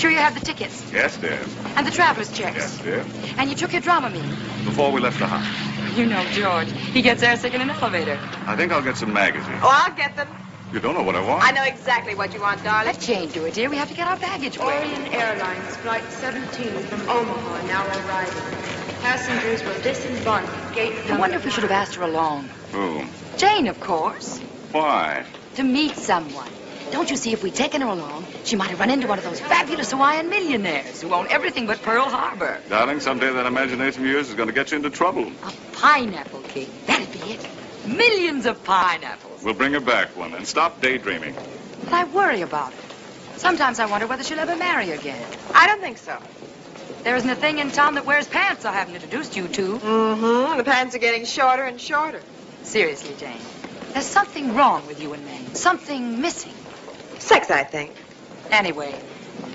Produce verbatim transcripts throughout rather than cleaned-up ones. sure you have the tickets? Yes, dear. And the traveler's checks? Yes, dear. And you took your Dramamine? Before we left the house. You know George. He gets airsick in an elevator. I think I'll get some magazines. Oh, I'll get them. You don't know what I want. I know exactly what you want, darling. Let Jane do it, dear. We have to get our baggage away. Orion Airlines, flight seventeen from Omaha, now arriving. Passengers will disembark at gate number I wonder if we should have asked her along. Who? Jane, of course. Why? To meet someone. Don't you see, if we'd taken her along, she might have run into one of those fabulous Hawaiian millionaires who own everything but Pearl Harbor. Darling, someday that imagination of yours is going to get you into trouble. A pineapple king. That'd be it. Millions of pineapples. We'll bring her back one and stop daydreaming. But I worry about her. Sometimes I wonder whether she'll ever marry again. I don't think so. There isn't a thing in town that wears pants I haven't introduced you to. Mm-hmm. The pants are getting shorter and shorter. Seriously, Jane, there's something wrong with you and men. Something missing. Sex, I think. Anyway,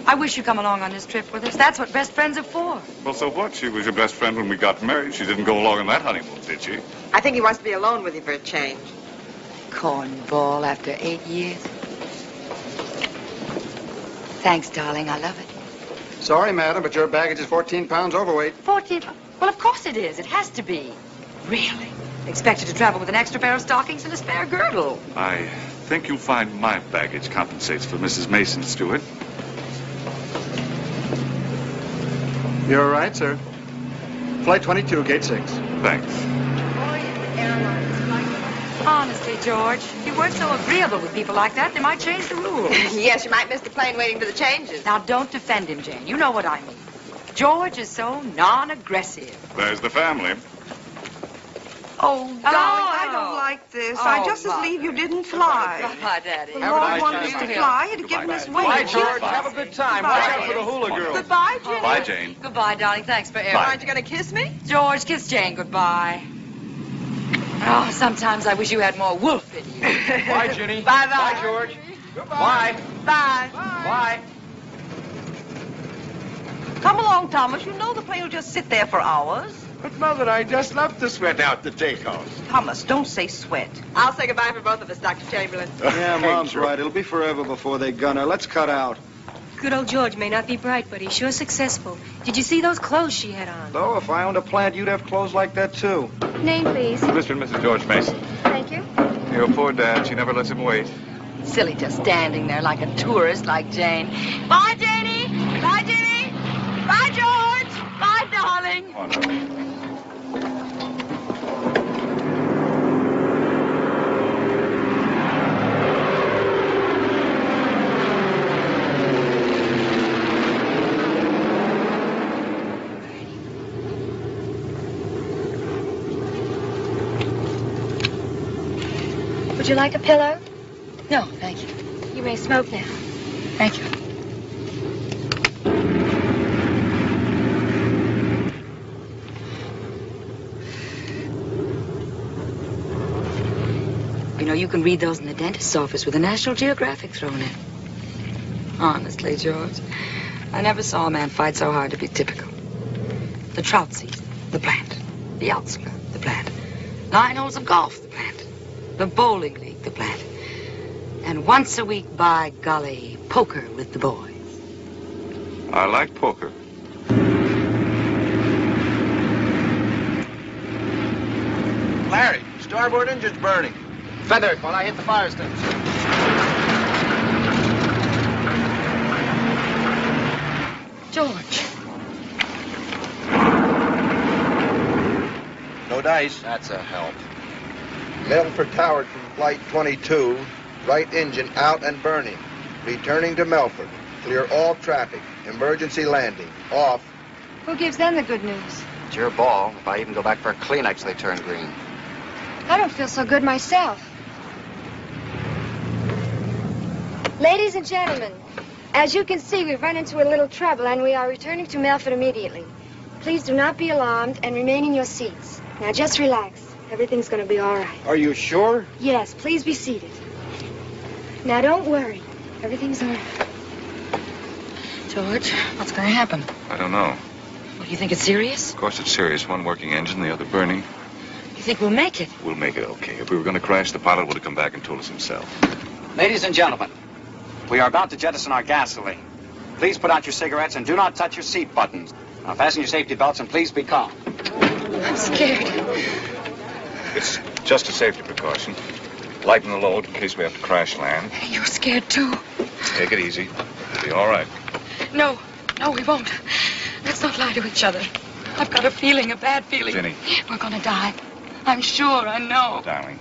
I wish you'd come along on this trip with us. That's what best friends are for. Well, so what? She was your best friend when we got married. She didn't go along on that honeymoon, did she? I think he wants to be alone with you for a change. Cornball after eight years. Thanks, darling. I love it. Sorry, madam, but your baggage is fourteen pounds overweight. Fourteen? Well, of course it is. It has to be. Really? Expected to travel with an extra pair of stockings and a spare girdle. I think you'll find my baggage compensates for Missus Mason, Stewart. You're all right, sir. Flight twenty-two, gate six. Thanks. Honestly, George, if you weren't so agreeable with people like that, they might change the rules. Yes, you might miss the plane waiting for the changes. Now, don't defend him, Jane. You know what I mean. George is so non-aggressive. There's the family. Oh, darling, oh, I don't like this. Oh, I just as leave you didn't fly. Goodbye, Daddy. The Lord wanted us to fly. He'd given us way. Bye, George. Have a good time. Goodbye. Watch out for the hula girls. Goodbye, Jane. Bye, Jane. Goodbye, darling. Thanks for everything. Aren't you going to kiss me? George, kiss Jane goodbye. Oh, sometimes I wish you had more wolf in you. Bye, Ginny. Bye, bye. Bye, George. Goodbye. Bye. Bye. Bye. Come along, Thomas. You know the plane will just sit there for hours. But, Mother, I just love to sweat out the takeoff. Thomas, don't say sweat. I'll say goodbye for both of us, Doctor Chamberlain. Yeah, Mom's right. It'll be forever before they gun her. Let's cut out. Good old George may not be bright, but he's sure successful. Did you see those clothes she had on? Though, if I owned a plant, you'd have clothes like that, too. Name, please. Mister and Missus George Mason. Thank you. Your poor dad. She never lets him wait. Silly, just standing there like a tourist like Jane. Bye, Janie. Bye, Ginny. Bye, George. Bye, darling. Oh, no. Would you like a pillow? No, thank you. You may smoke now. Thank you. You know, you can read those in the dentist's office with the National Geographic thrown in. Honestly, George, I never saw a man fight so hard to be typical. The trout season, the plant. The outsler, the plant. Nine holes of golf, the plant. The bowling league, the plant. And once a week, by golly, poker with the boys. I like poker. Larry, starboard engine's burning. Feather while I hit the fire steps. George. No dice. That's a help. Melford Towered from flight twenty-two, right engine out and burning. Returning to Melford. Clear all traffic. Emergency landing. Off. Who gives them the good news? It's your ball. If I even go back for a Kleenex, they turn green. I don't feel so good myself. Ladies and gentlemen, as you can see, we've run into a little trouble, and we are returning to Melford immediately. Please do not be alarmed and remain in your seats. Now just relax. Everything's going to be all right. Are you sure? Yes, please be seated. Now, don't worry. Everything's all right. George, what's going to happen? I don't know. Well, you think it's serious? Of course it's serious. One working engine, the other burning. You think we'll make it? We'll make it okay. If we were going to crash, the pilot would have come back and told us himself. Ladies and gentlemen, we are about to jettison our gasoline. Please put out your cigarettes and do not touch your seat buttons. Now fasten your safety belts and please be calm. I'm scared. It's just a safety precaution. Lighten the load in case we have to crash land. You're scared too. Take it easy. It'll be all right. No, no, we won't. Let's not lie to each other. I've got a feeling, a bad feeling. Jenny. We're gonna die. I'm sure, I know. Darling.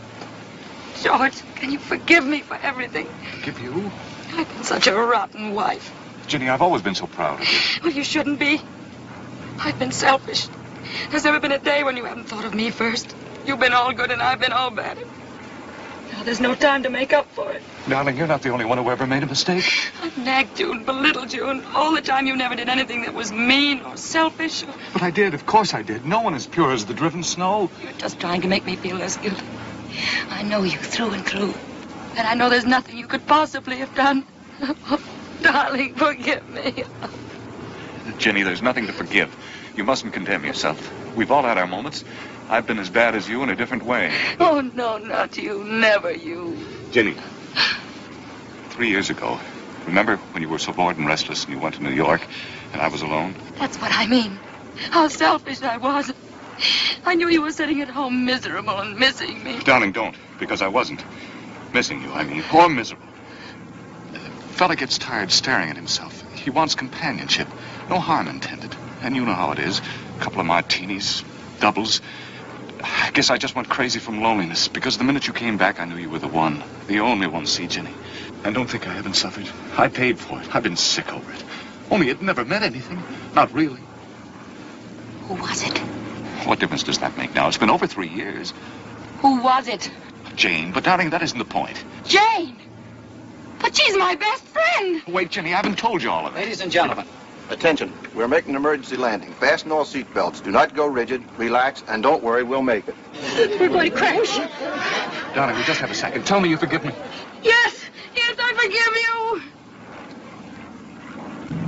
George, can you forgive me for everything? Forgive you? I've been such a rotten wife. Jenny, I've always been so proud of you. Well, you shouldn't be. I've been selfish. There's never been a day when you haven't thought of me first. You've been all good and I've been all bad. Now, there's no time to make up for it. Darling, you're not the only one who ever made a mistake. I've nagged you and belittled you, and all the time you never did anything that was mean or selfish. Or... But I did, of course I did. No one is pure as the driven snow. You're just trying to make me feel less guilty. I know you through and through. And I know there's nothing you could possibly have done. Oh, darling, forgive me. Jenny, there's nothing to forgive. You mustn't condemn yourself. We've all had our moments. I've been as bad as you in a different way. Oh, no, not you. Never you. Jenny, three years ago, remember when you were so bored and restless and you went to New York and I was alone? That's what I mean. How selfish I was. I knew you were sitting at home miserable and missing me. Darling, don't, because I wasn't. Missing you, I mean, or miserable. A fella gets tired staring at himself. He wants companionship. No harm intended. And you know how it is. A couple of martinis, doubles. I guess I just went crazy from loneliness, because the minute you came back, I knew you were the one. The only one, see, Jenny. And don't think I haven't suffered. I paid for it. I've been sick over it. Only it never meant anything. Not really. Who was it? What difference does that make now? It's been over three years. Who was it? Jane, but darling, that isn't the point. Jane? But she's my best friend. Wait, Jenny, I haven't told you all of it. Ladies and gentlemen, attention. We're making an emergency landing. Fasten all seat belts. Do not go rigid. Relax, and don't worry, we'll make it. We're going to crash. Darling, we just have a second. Tell me you forgive me. Yes, yes, I forgive you.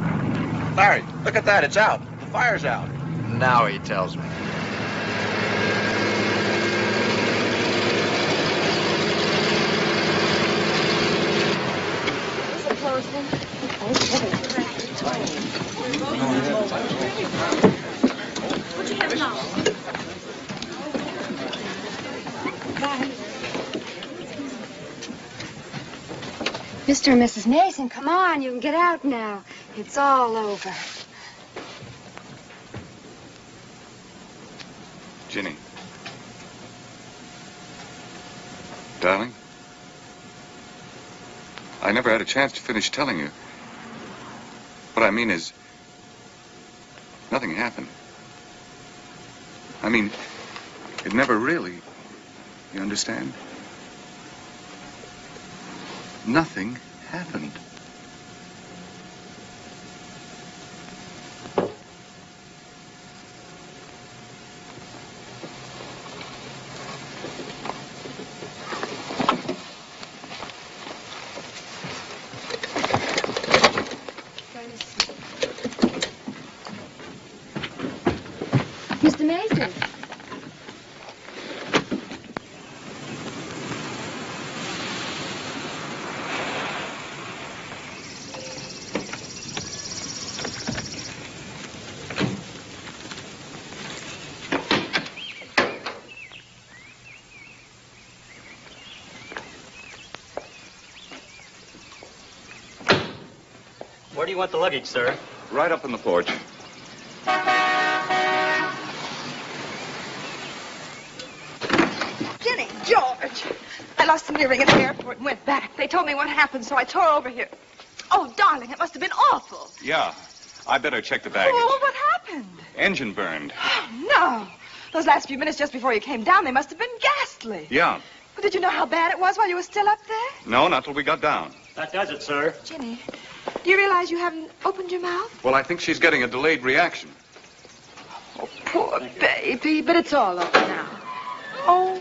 Larry, look at that. It's out. The fire's out. Now he tells me. What do you have now? Mister and Missus Mason, come on, you can get out now. It's all over. Jenny. Darling. I never had a chance to finish telling you. What I mean is, nothing happened. I mean, it never really, you understand? Nothing happened. Where do you want the luggage, sir? Right up on the porch. Jenny, George. I lost an earring at the airport and went back. They told me what happened, so I tore over here. Oh, darling, it must have been awful. Yeah. I better check the baggage. Oh, what happened? Engine burned. Oh, no. Those last few minutes just before you came down, they must have been ghastly. Yeah. But did you know how bad it was while you were still up there? No, not till we got down. That does it, sir. Jenny. Do you realize you haven't opened your mouth? Well, I think she's getting a delayed reaction. Oh, poor baby, but it's all over now. Oh,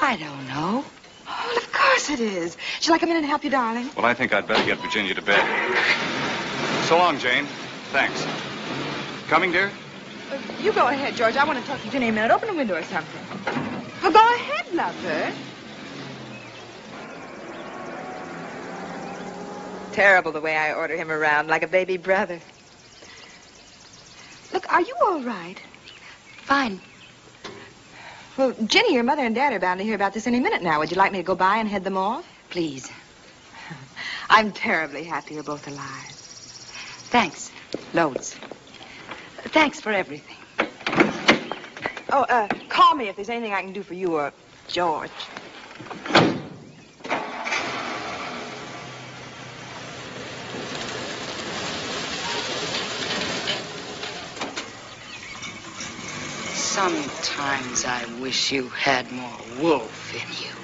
I don't know. Oh, well, of course it is. Shall I come in and help you, darling? Well, I think I'd better get Virginia to bed. So long, Jane. Thanks. Coming, dear? Uh, you go ahead, George. I want to talk to Jenny a minute. Open a window or something. Well, go ahead, lover. terrible the way I order him around, like a baby brother. Look, are you all right? Fine. Well, Jenny, your mother and Dad are bound to hear about this any minute now. Would you like me to go by and head them off? Please. I'm terribly happy you're both alive. Thanks. Loads. Thanks for everything. Oh, uh, call me if there's anything I can do for you or George. Sometimes I wish you had more wolf in you.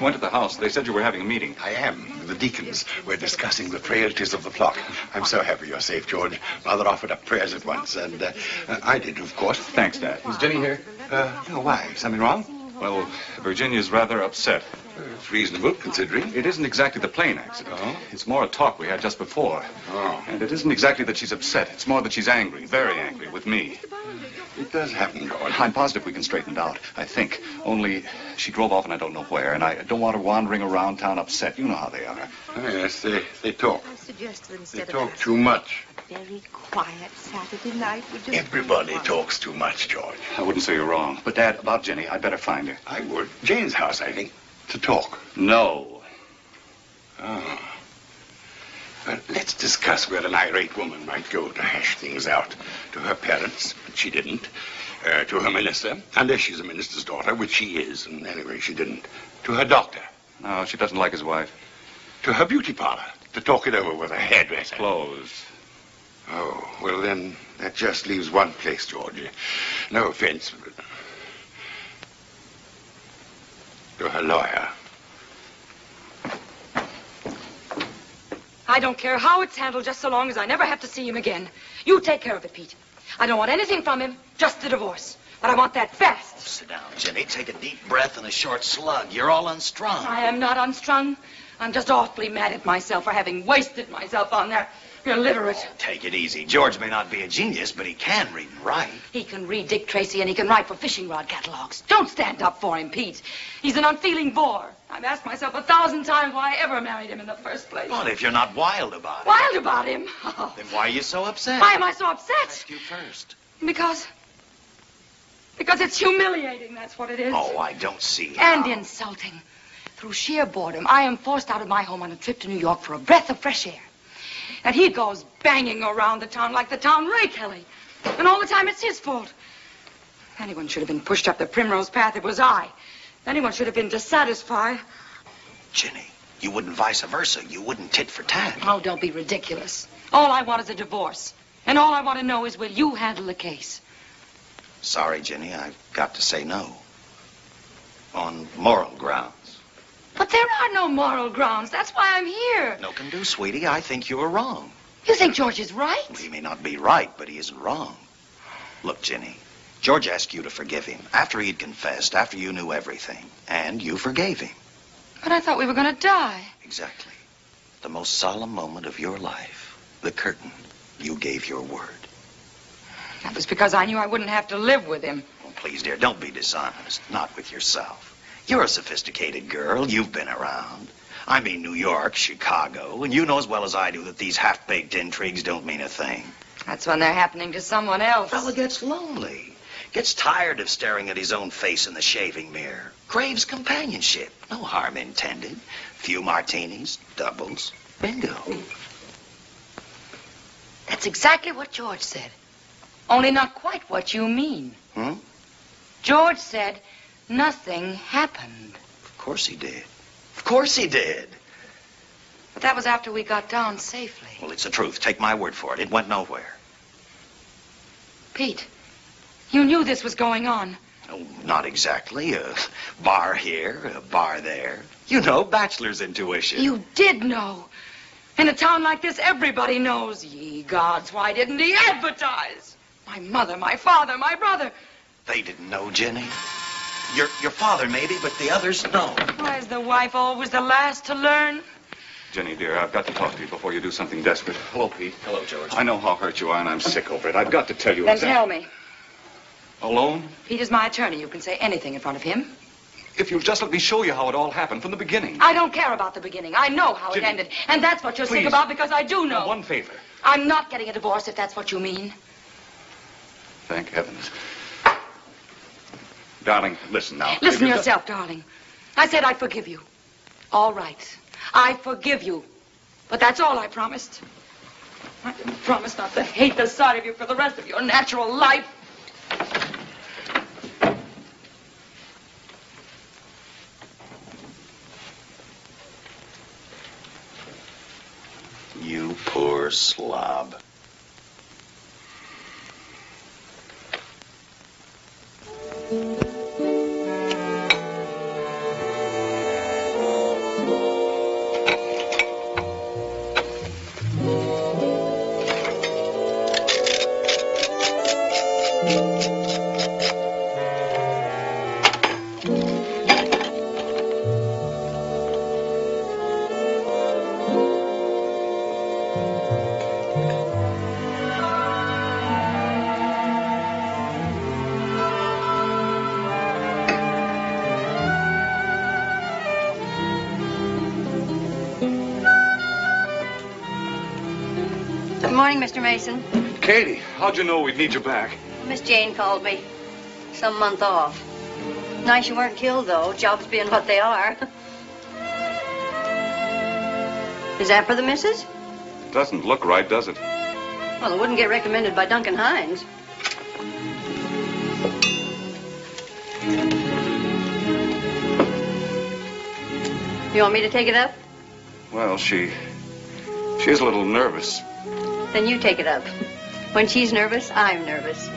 Went to the house. They said you were having a meeting. I am. The deacons. We're discussing the frailties of the flock. I'm so happy you're safe, George. Mother offered up prayers at once, and uh, I did, of course. Thanks, Dad. Is Jenny here? Uh, no, why? Something wrong? Well, Virginia's rather upset. Uh, it's reasonable, considering. It isn't exactly the plane accident. Oh? It's more a talk we had just before. Oh. And it isn't exactly that she's upset. It's more that she's angry, very angry, with me. It does happen, George. I'm positive we can straighten it out, I think. Only she drove off and I don't know where, and I don't want her wandering around town upset. You know how they are. Oh, yes, they, they talk. I suggested instead they talk of too much. A very quiet Saturday night. Would just Everybody talks too much, George. I wouldn't say you're wrong. But, Dad, about Jenny, I'd better find her. I would. Jane's house, I think. To talk. No. Oh. But let's discuss where an irate woman might go to hash things out. To her parents, but she didn't. Uh, to her minister, unless she's a minister's daughter, which she is, and anyway, she didn't. To her doctor. No, she doesn't like his wife. To her beauty parlor, to talk it over with her hairdresser. Clothes. Oh, well then, that just leaves one place, George. No offense, but... to her lawyer. I don't care how it's handled, just so long as I never have to see him again. You take care of it, Pete. I don't want anything from him, just the divorce. But I want that fast. Oh, sit down, Jenny. Take a deep breath and a short slug. You're all unstrung. I am not unstrung. I'm just awfully mad at myself for having wasted myself on that illiterate. Oh, take it easy. George may not be a genius, but he can read and write. He can read Dick Tracy and he can write for fishing rod catalogs. Don't stand up for him, Pete. He's an unfeeling bore. I've asked myself a thousand times why I ever married him in the first place. Well, if you're not wild about him. Wild about him? Oh. Then why are you so upset? Why am I so upset? I asked you first. Because... Because it's humiliating, that's what it is. Oh, I don't see how. And insulting. Through sheer boredom, I am forced out of my home on a trip to New York for a breath of fresh air. And he goes banging around the town like the town rake, Kelly. And all the time it's his fault. Anyone should have been pushed up the primrose path, it was I. Anyone should have been dissatisfied. Jenny, you wouldn't vice versa. You wouldn't tit for tat. Oh, don't be ridiculous. All I want is a divorce. And all I want to know is, will you handle the case? Sorry, Jenny, I've got to say no. On moral grounds. But there are no moral grounds. That's why I'm here. No can do, sweetie. I think you are wrong. You think George is right? Well, he may not be right, but he isn't wrong. Look, Jenny, George asked you to forgive him after he'd confessed, after you knew everything, and you forgave him. But I thought we were going to die. Exactly. The most solemn moment of your life, the curtain, you gave your word. That was because I knew I wouldn't have to live with him. Oh, please, dear, don't be dishonest, not with yourself. You're a sophisticated girl. You've been around. I mean, New York, Chicago, and you know as well as I do that these half-baked intrigues don't mean a thing. That's when they're happening to someone else. The fella gets lonely, gets tired of staring at his own face in the shaving mirror, craves companionship, no harm intended. Few martinis, doubles, bingo. That's exactly what George said, only not quite what you mean. Hmm? George said... nothing happened. Of Of course he did. Of course he did. But that was after we got down safely. Well, it's the truth. Take my word for it. It went nowhere. Pete, you knew this was going on. Oh, not exactly. A bar here, a bar there. You know, bachelor's intuition. You did know. In a town like this, everybody knows. Ye gods, why didn't he advertise? My mother, my father, my brother. They didn't know, Jenny. Your, your father, maybe, but the others, no. Why is the wife always the last to learn? Jenny, dear, I've got to talk to you before you do something desperate. Hello, Pete. Hello, George. I know how hurt you are, and I'm sick over it. I've got to tell you. Then exactly. Tell me. Alone? Pete is my attorney. You can say anything in front of him. If you'll just let me show you how it all happened from the beginning. I don't care about the beginning. I know how Jenny, it ended. And that's what you're please. Sick about, because I do know. Now, one favor. I'm not getting a divorce, if that's what you mean. Thank heavens. Darling, listen now. Listen you yourself, just... darling. I said I forgive you. All right. I forgive you. But that's all I promised. I didn't promise not to hate the sight of you for the rest of your natural life. You poor slob. Mister Mason. Katie, how'd you know we'd need you back? Miss Jane called me. Some month off. Nice you weren't killed, though, jobs being what they are. Is that for the missus? Doesn't look right, does it? Well, it wouldn't get recommended by Duncan Hines. You want me to take it up? Well, she... she's a little nervous. Then you take it up. When she's nervous, I'm nervous.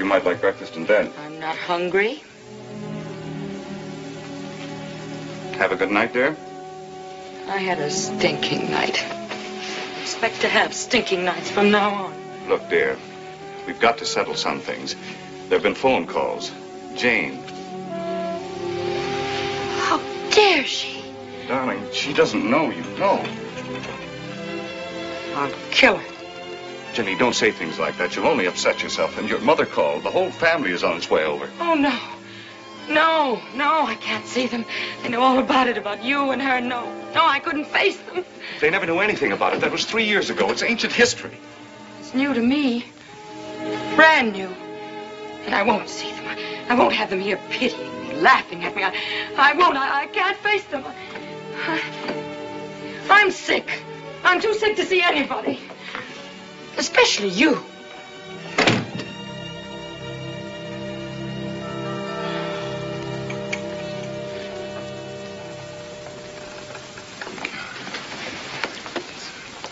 You might like breakfast in bed. I'm not hungry. Have a good night, dear. I had a stinking night. I expect to have stinking nights from now on. Look, dear, we've got to settle some things. There have been phone calls. Jane. How dare she? Darling, she doesn't know you know. I'll kill her. Jenny, don't say things like that. You'll only upset yourself. And your mother called. The whole family is on its way over. Oh, no. No, no, I can't see them. They know all about it, about you and her. No, no, I couldn't face them. They never knew anything about it. That was three years ago. It's ancient history. It's new to me. Brand new. And I won't see them. I, I won't have them here pitying me, laughing at me. I, I won't. I, I can't face them. I, I'm sick. I'm too sick to see anybody. Especially you.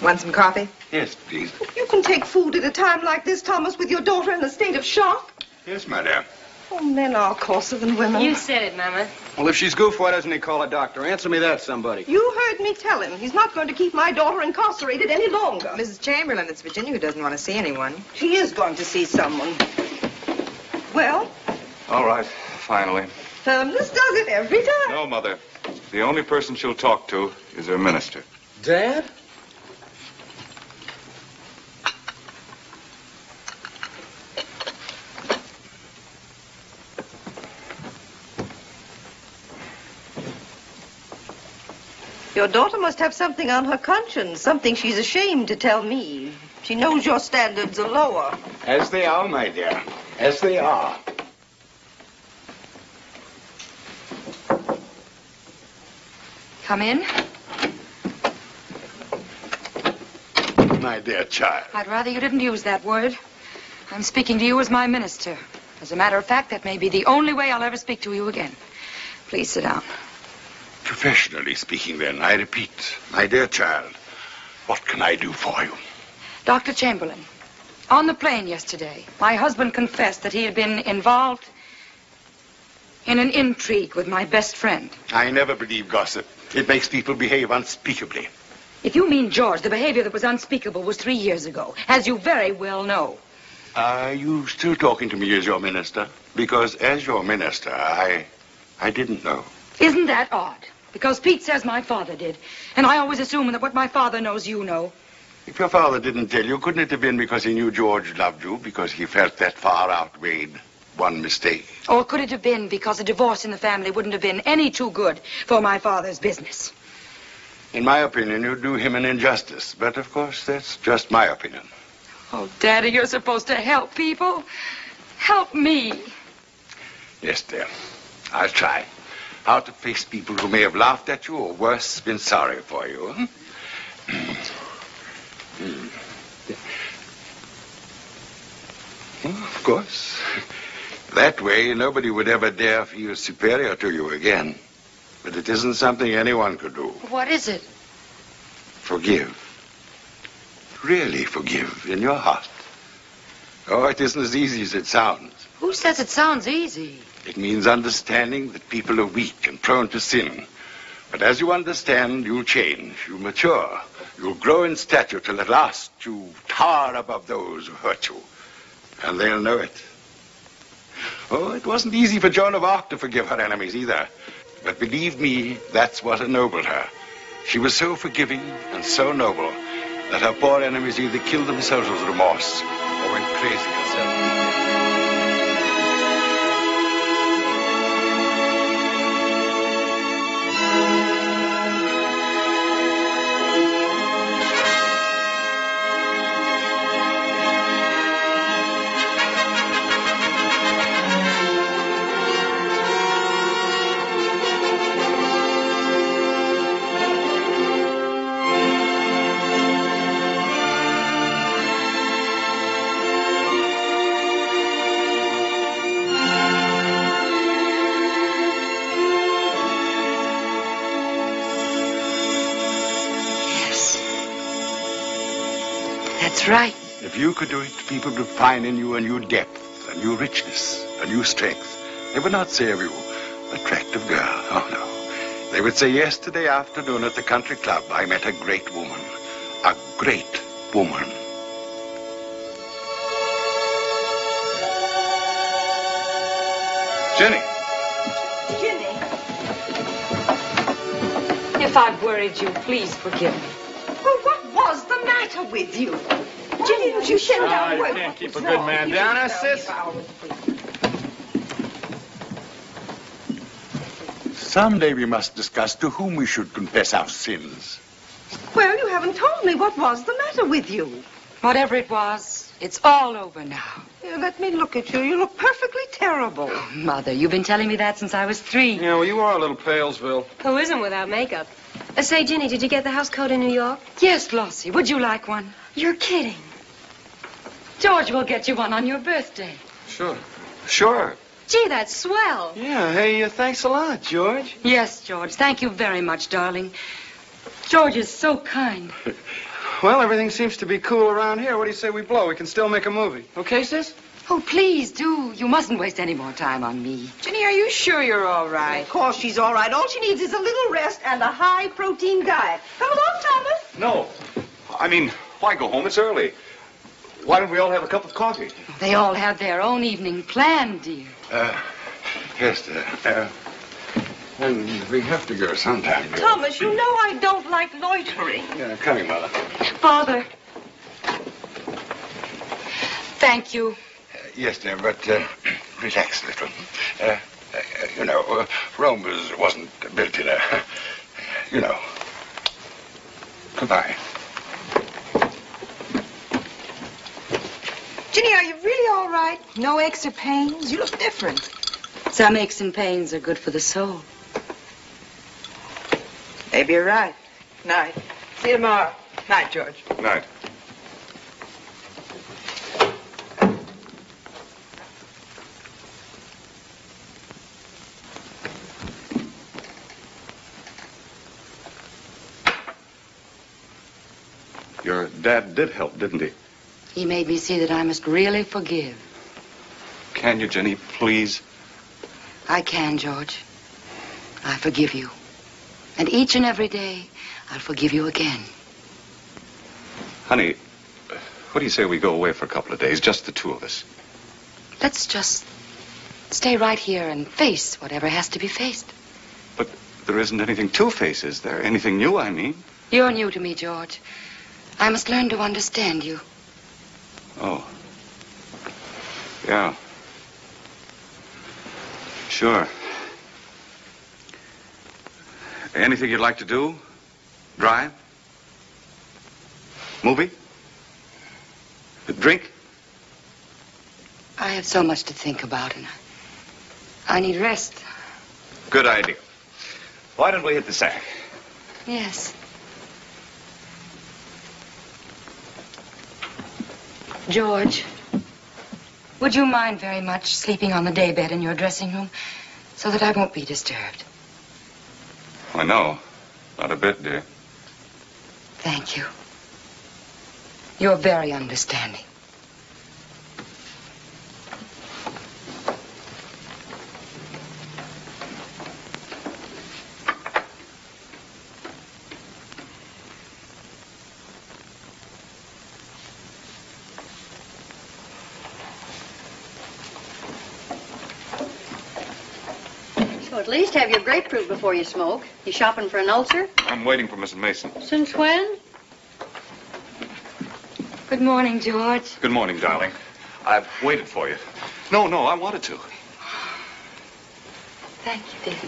Want some coffee? Yes, please. You can take food at a time like this, Thomas, with your daughter in a state of shock? Yes, madame. Oh, men are coarser than women. You said it, Mama. Well, if she's goofed, why doesn't he call a doctor? Answer me that, somebody. You heard me tell him. He's not going to keep my daughter incarcerated any longer. Missus Chamberlain, it's Virginia who doesn't want to see anyone. She is going to see someone. Well? All right, finally. Firmness does it every time. No, Mother. The only person she'll talk to is her minister. Dad? Your daughter must have something on her conscience, something she's ashamed to tell me. She knows your standards are lower. As they are, my dear, as they are. Come in. My dear child. I'd rather you didn't use that word. I'm speaking to you as my minister. As a matter of fact, that may be the only way I'll ever speak to you again. Please sit down. Professionally speaking, then, I repeat, my dear child, what can I do for you? Doctor Chamberlain, on the plane yesterday, my husband confessed that he had been involved in an intrigue with my best friend. I never believe gossip. It makes people behave unspeakably. If you mean George, the behavior that was unspeakable was three years ago, as you very well know. Are you still talking to me as your minister? Because as your minister, I... I didn't know. Isn't that odd? Because Pete says my father did, and I always assume that what my father knows, you know. If your father didn't tell you, couldn't it have been because he knew George loved you, because he felt that far outweighed one mistake? Or could it have been because a divorce in the family wouldn't have been any too good for my father's business? In my opinion, you do him an injustice, but of course, that's just my opinion. Oh, Daddy, you're supposed to help people. Help me. Yes, dear. I'll try. How to face people who may have laughed at you, or worse, been sorry for you. Hmm? mm. Well, of course. That way, nobody would ever dare feel superior to you again. But it isn't something anyone could do. What is it? Forgive. Really forgive in your heart. Oh, it isn't as easy as it sounds. Who says it sounds easy? It means understanding that people are weak and prone to sin. But as you understand, you'll change, you'll mature, you'll grow in stature till at last you tower above those who hurt you. And they'll know it. Oh, it wasn't easy for Joan of Arc to forgive her enemies either. But believe me, that's what ennobled her. She was so forgiving and so noble that her poor enemies either killed themselves with remorse or went crazy herself. Right. If you could do it, people would find in you a new depth, a new richness, a new strength. They would not say of you, attractive girl, oh no. They would say, yesterday afternoon at the country club, I met a great woman, a great woman. Jenny. Jenny. If I've worried you, please forgive me. Well, what was the matter with you? Didn't you send out word? You can't keep a good man down, eh, sis? Someday we must discuss to whom we should confess our sins. Well, you haven't told me what was the matter with you. Whatever it was, it's all over now. Yeah, let me look at you. You look perfectly terrible. Oh, Mother, you've been telling me that since I was three. Yeah, well, you are a little Palesville. Who isn't without makeup? Uh, say, Ginny, did you get the house coat in New York? Yes, Flossie. Would you like one? You're kidding. George will get you one on your birthday. Sure. Sure. Gee, that's swell. Yeah, hey, uh, thanks a lot, George. Yes, George, thank you very much, darling. George is so kind. Well, everything seems to be cool around here. What do you say we blow? We can still make a movie. Okay, sis? Oh, please do. You mustn't waste any more time on me. Ginny, are you sure you're all right? Of course she's all right. All she needs is a little rest and a high-protein diet. Come along, Thomas. No. I mean, why go home? It's early. Why don't we all have a cup of coffee? They all have their own evening plan, dear. Uh, yes, dear. Uh, and we have to go sometime. Dear. Thomas, you know I don't like loitering. Yeah, coming, Mother. Father. Thank you. Uh, yes, dear, but uh, relax a little. Uh, uh, you know, uh, Rome was, wasn't built in a, you know. Goodbye. Ginny, are you really all right? No aches or pains? You look different. Some aches and pains are good for the soul. Maybe you're right. Night. See you tomorrow. Night, George. Night. Your dad did help, didn't he? He made me see that I must really forgive. Can you, Jenny, please? I can, George. I forgive you. And each and every day, I'll forgive you again. Honey, what do you say we go away for a couple of days, just the two of us? Let's just stay right here and face whatever has to be faced. But there isn't anything to face, is there? Anything new, I mean? You're new to me, George. I must learn to understand you. Oh. Yeah. Sure. Anything you'd like to do? Drive? Movie? Drink? I have so much to think about, and I, I need rest. Good idea. Why don't we hit the sack? Yes. George, would you mind very much sleeping on the daybed in your dressing room so that I won't be disturbed? Why, no. Not a bit, dear. Thank you. You're very understanding. At least have your grapefruit before you smoke. You shopping for an ulcer? I'm waiting for Missus Mason. Since when? Good morning, George. Good morning, darling. I've waited for you. No, no, I wanted to. Thank you, dear.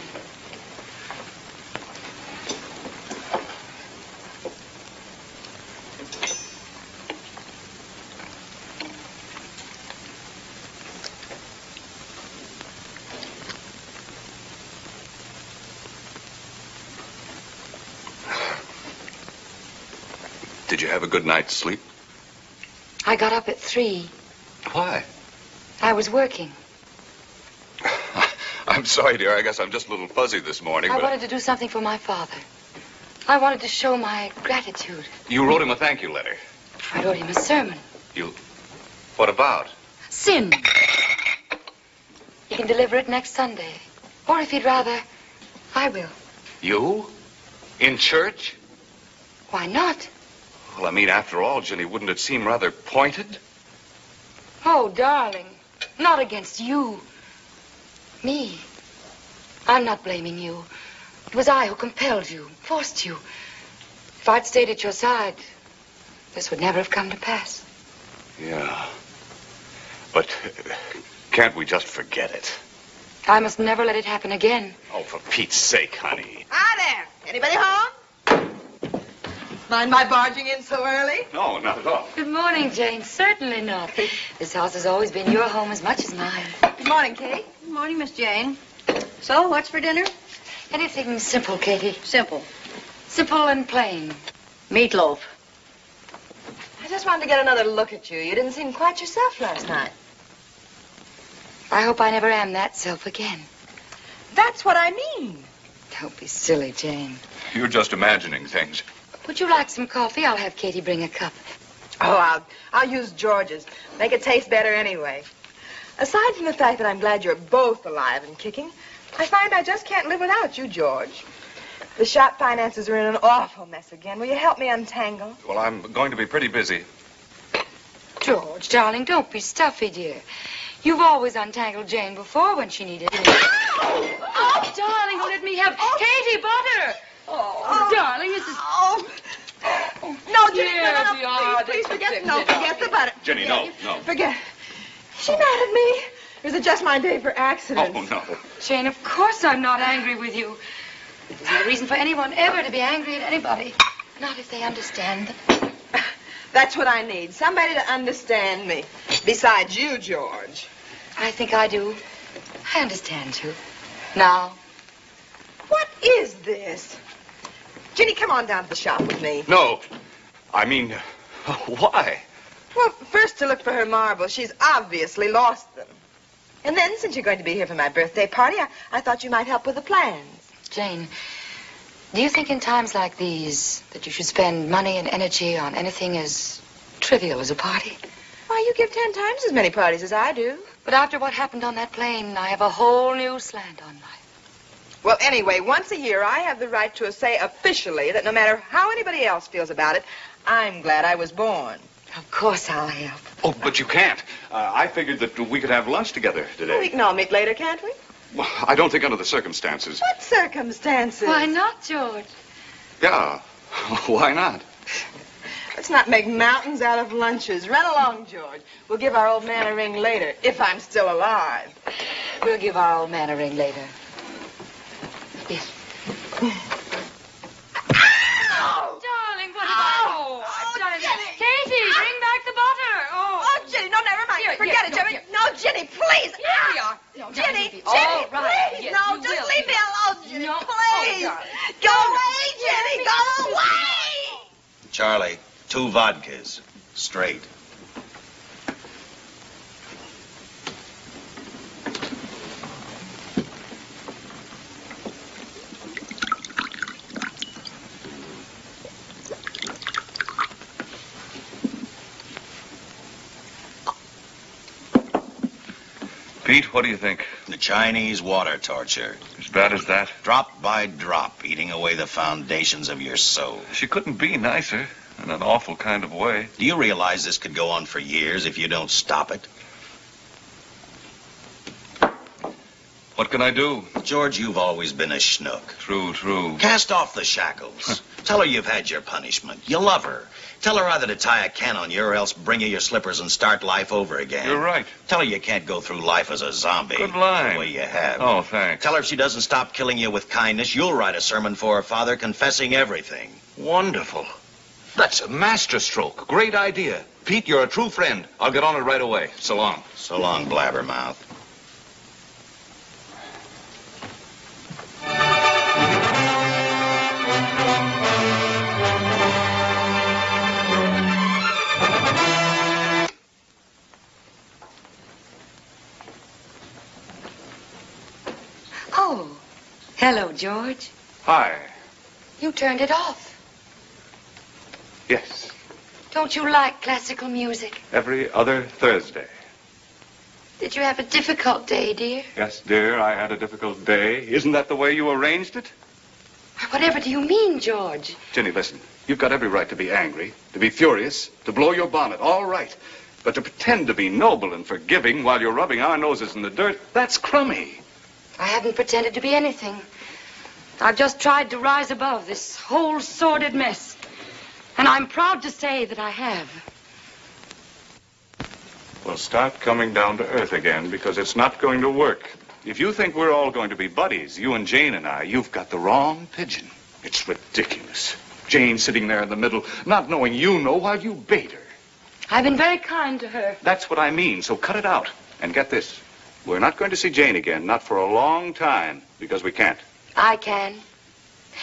Did you have a good night's sleep? I got up at three. Why? I was working. I'm sorry, dear. I guess I'm just a little fuzzy this morning. I but wanted I... to do something for my father. I wanted to show my gratitude. You wrote him a thank you letter. I wrote him a sermon. You... What about? Sin. You can deliver it next Sunday. Or if you'd rather, I will. You? In church? Why not? Well, I mean, after all, Jenny, wouldn't it seem rather pointed? Oh, darling, not against you. Me. I'm not blaming you. It was I who compelled you, forced you. If I'd stayed at your side, this would never have come to pass. Yeah. But uh, can't we just forget it? I must never let it happen again. Oh, for Pete's sake, honey. Hi there. Anybody home? Mind my barging in so early? No, not at all. Good morning, Jane. Certainly not. This house has always been your home as much as mine. Good morning, Kate. Good morning, Miss Jane. So, what's for dinner? Anything simple, Katie. Simple. Simple and plain. Meatloaf. I just wanted to get another look at you. You didn't seem quite yourself last night. I hope I never am that self again. That's what I mean. Don't be silly, Jane. You're just imagining things. Would you like some coffee? I'll have Katie bring a cup. Oh, I'll, I'll use George's. Make it taste better anyway. Aside from the fact that I'm glad you're both alive and kicking, I find I just can't live without you, George. The shop finances are in an awful mess again. Will you help me untangle? Well, I'm going to be pretty busy. George, darling, don't be stuffy, dear. You've always untangled Jane before when she needed it. Oh, oh, darling, oh, let me have oh. Katie butter. Oh, oh, darling, this is... Oh, oh. No, Jenny, yeah, no, no, no, please, please forget, no, forget the butter. Jenny, forget, no, no. Forget. She oh. mad at me. Or is it just my day for accidents? Oh, no. Jane, of course I'm not angry with you. There's no reason for anyone ever to be angry at anybody. Not if they understand them. That's what I need, somebody to understand me. Besides you, George. I think I do. I understand you. Now. What is this? Ginny, come on down to the shop with me. No. I mean, uh, why? Well, first to look for her marbles. She's obviously lost them. And then, since you're going to be here for my birthday party, I, I thought you might help with the plans. Jane, do you think in times like these that you should spend money and energy on anything as trivial as a party? Why, you give ten times as many parties as I do. But after what happened on that plane, I have a whole new slant on life. Well, anyway, once a year, I have the right to say officially that no matter how anybody else feels about it, I'm glad I was born. Of course I'll help. Oh, but you can't. Uh, I figured that we could have lunch together today. Well, we can all meet later, can't we? Well, I don't think under the circumstances. What circumstances? Why not, George? Yeah, why not? Let's not make mountains out of lunches. Run along, George. We'll give our old man a ring later, if I'm still alive. We'll give our old man a ring later. Yes. Oh, darling, what is that? Oh, oh, darling. Katie, ah. Bring back the butter. Oh, oh Ginny, no, never mind. Here, Forget yes, it, Jimmy. No, no, Ginny, please. Here we are. No, Ginny, Ginny, please. Right. Yes, no, just will. leave me alone, Ginny, no. please. Oh, go no. away, Ginny, go away. Charlie. Two vodkas, straight. Pete, what do you think? The Chinese water torture. As bad as that? Drop by drop, eating away the foundations of your soul. She couldn't be nicer. In an awful kind of way. Do you realize this could go on for years if you don't stop it? What can I do? George, you've always been a schnook. True, true. Cast off the shackles. Tell her you've had your punishment. You love her. Tell her either to tie a can on you or else bring you your slippers and start life over again. You're right. Tell her you can't go through life as a zombie. Good line. The way you have. Oh, thanks. Tell her if she doesn't stop killing you with kindness, you'll write a sermon for her father confessing everything. Wonderful. That's a masterstroke. Great idea. Pete, you're a true friend. I'll get on it right away. So long. So long, blabbermouth. Oh. Hello, George. Hi. You turned it off. Yes. Don't you like classical music? Every other Thursday. Did you have a difficult day, dear? Yes, dear, I had a difficult day. Isn't that the way you arranged it? Whatever do you mean, George? Ginny, listen. You've got every right to be angry, to be furious, to blow your bonnet. All right. But to pretend to be noble and forgiving while you're rubbing our noses in the dirt, that's crummy. I haven't pretended to be anything. I've just tried to rise above this whole sordid mess. And I'm proud to say that I have. We'll start coming down to earth again because it's not going to work. If you think we're all going to be buddies, you and Jane and I, you've got the wrong pigeon. It's ridiculous. Jane sitting there in the middle, not knowing you know while you bait her. I've been very kind to her. That's what I mean, so cut it out. And get this, we're not going to see Jane again, not for a long time, because we can't. I can.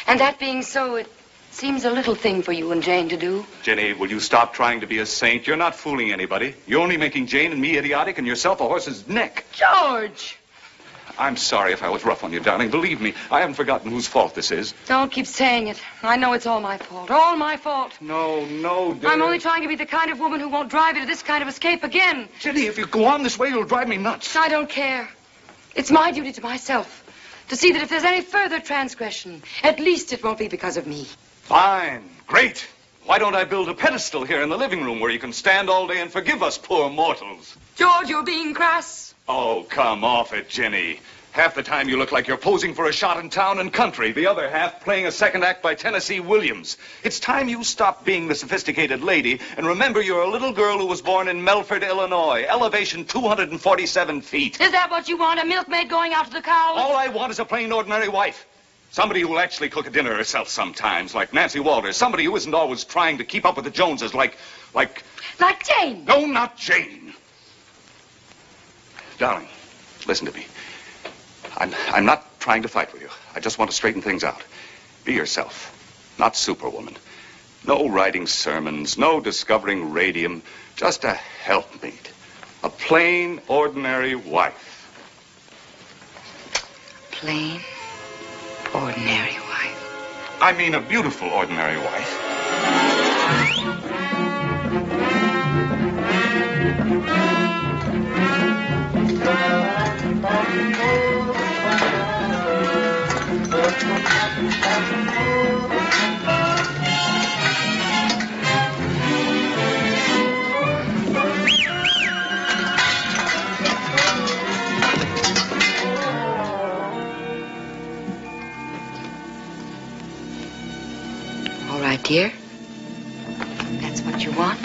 And that being so, it... seems a little thing for you and Jane to do. Ginny, will you stop trying to be a saint? You're not fooling anybody. You're only making Jane and me idiotic and yourself a horse's neck. George! I'm sorry if I was rough on you, darling. Believe me, I haven't forgotten whose fault this is. Don't keep saying it. I know it's all my fault. All my fault. No, no, dear. I'm only trying to be the kind of woman who won't drive you to this kind of escape again. Ginny, if you go on this way, you'll drive me nuts. I don't care. It's my duty to myself to see that if there's any further transgression, at least it won't be because of me. Fine. Great. Why don't I build a pedestal here in the living room where you can stand all day and forgive us poor mortals? George, you're being crass. Oh, come off it, Ginny. Half the time you look like you're posing for a shot in Town and Country, the other half playing a second act by Tennessee Williams. It's time you stop being the sophisticated lady and remember you're a little girl who was born in Melford, Illinois, elevation two hundred forty-seven feet. Is that what you want, a milkmaid going out to the cows? All I want is a plain, ordinary wife. Somebody who will actually cook a dinner herself sometimes, like Nancy Walters. Somebody who isn't always trying to keep up with the Joneses, like, like... Like Jane. No, not Jane. Darling, listen to me. I'm, I'm not trying to fight with you. I just want to straighten things out. Be yourself, not Superwoman. No writing sermons, no discovering radium. Just a helpmeet. A plain, ordinary wife. Plain, ordinary wife. I mean a beautiful, ordinary wife. Dear, that's what you want?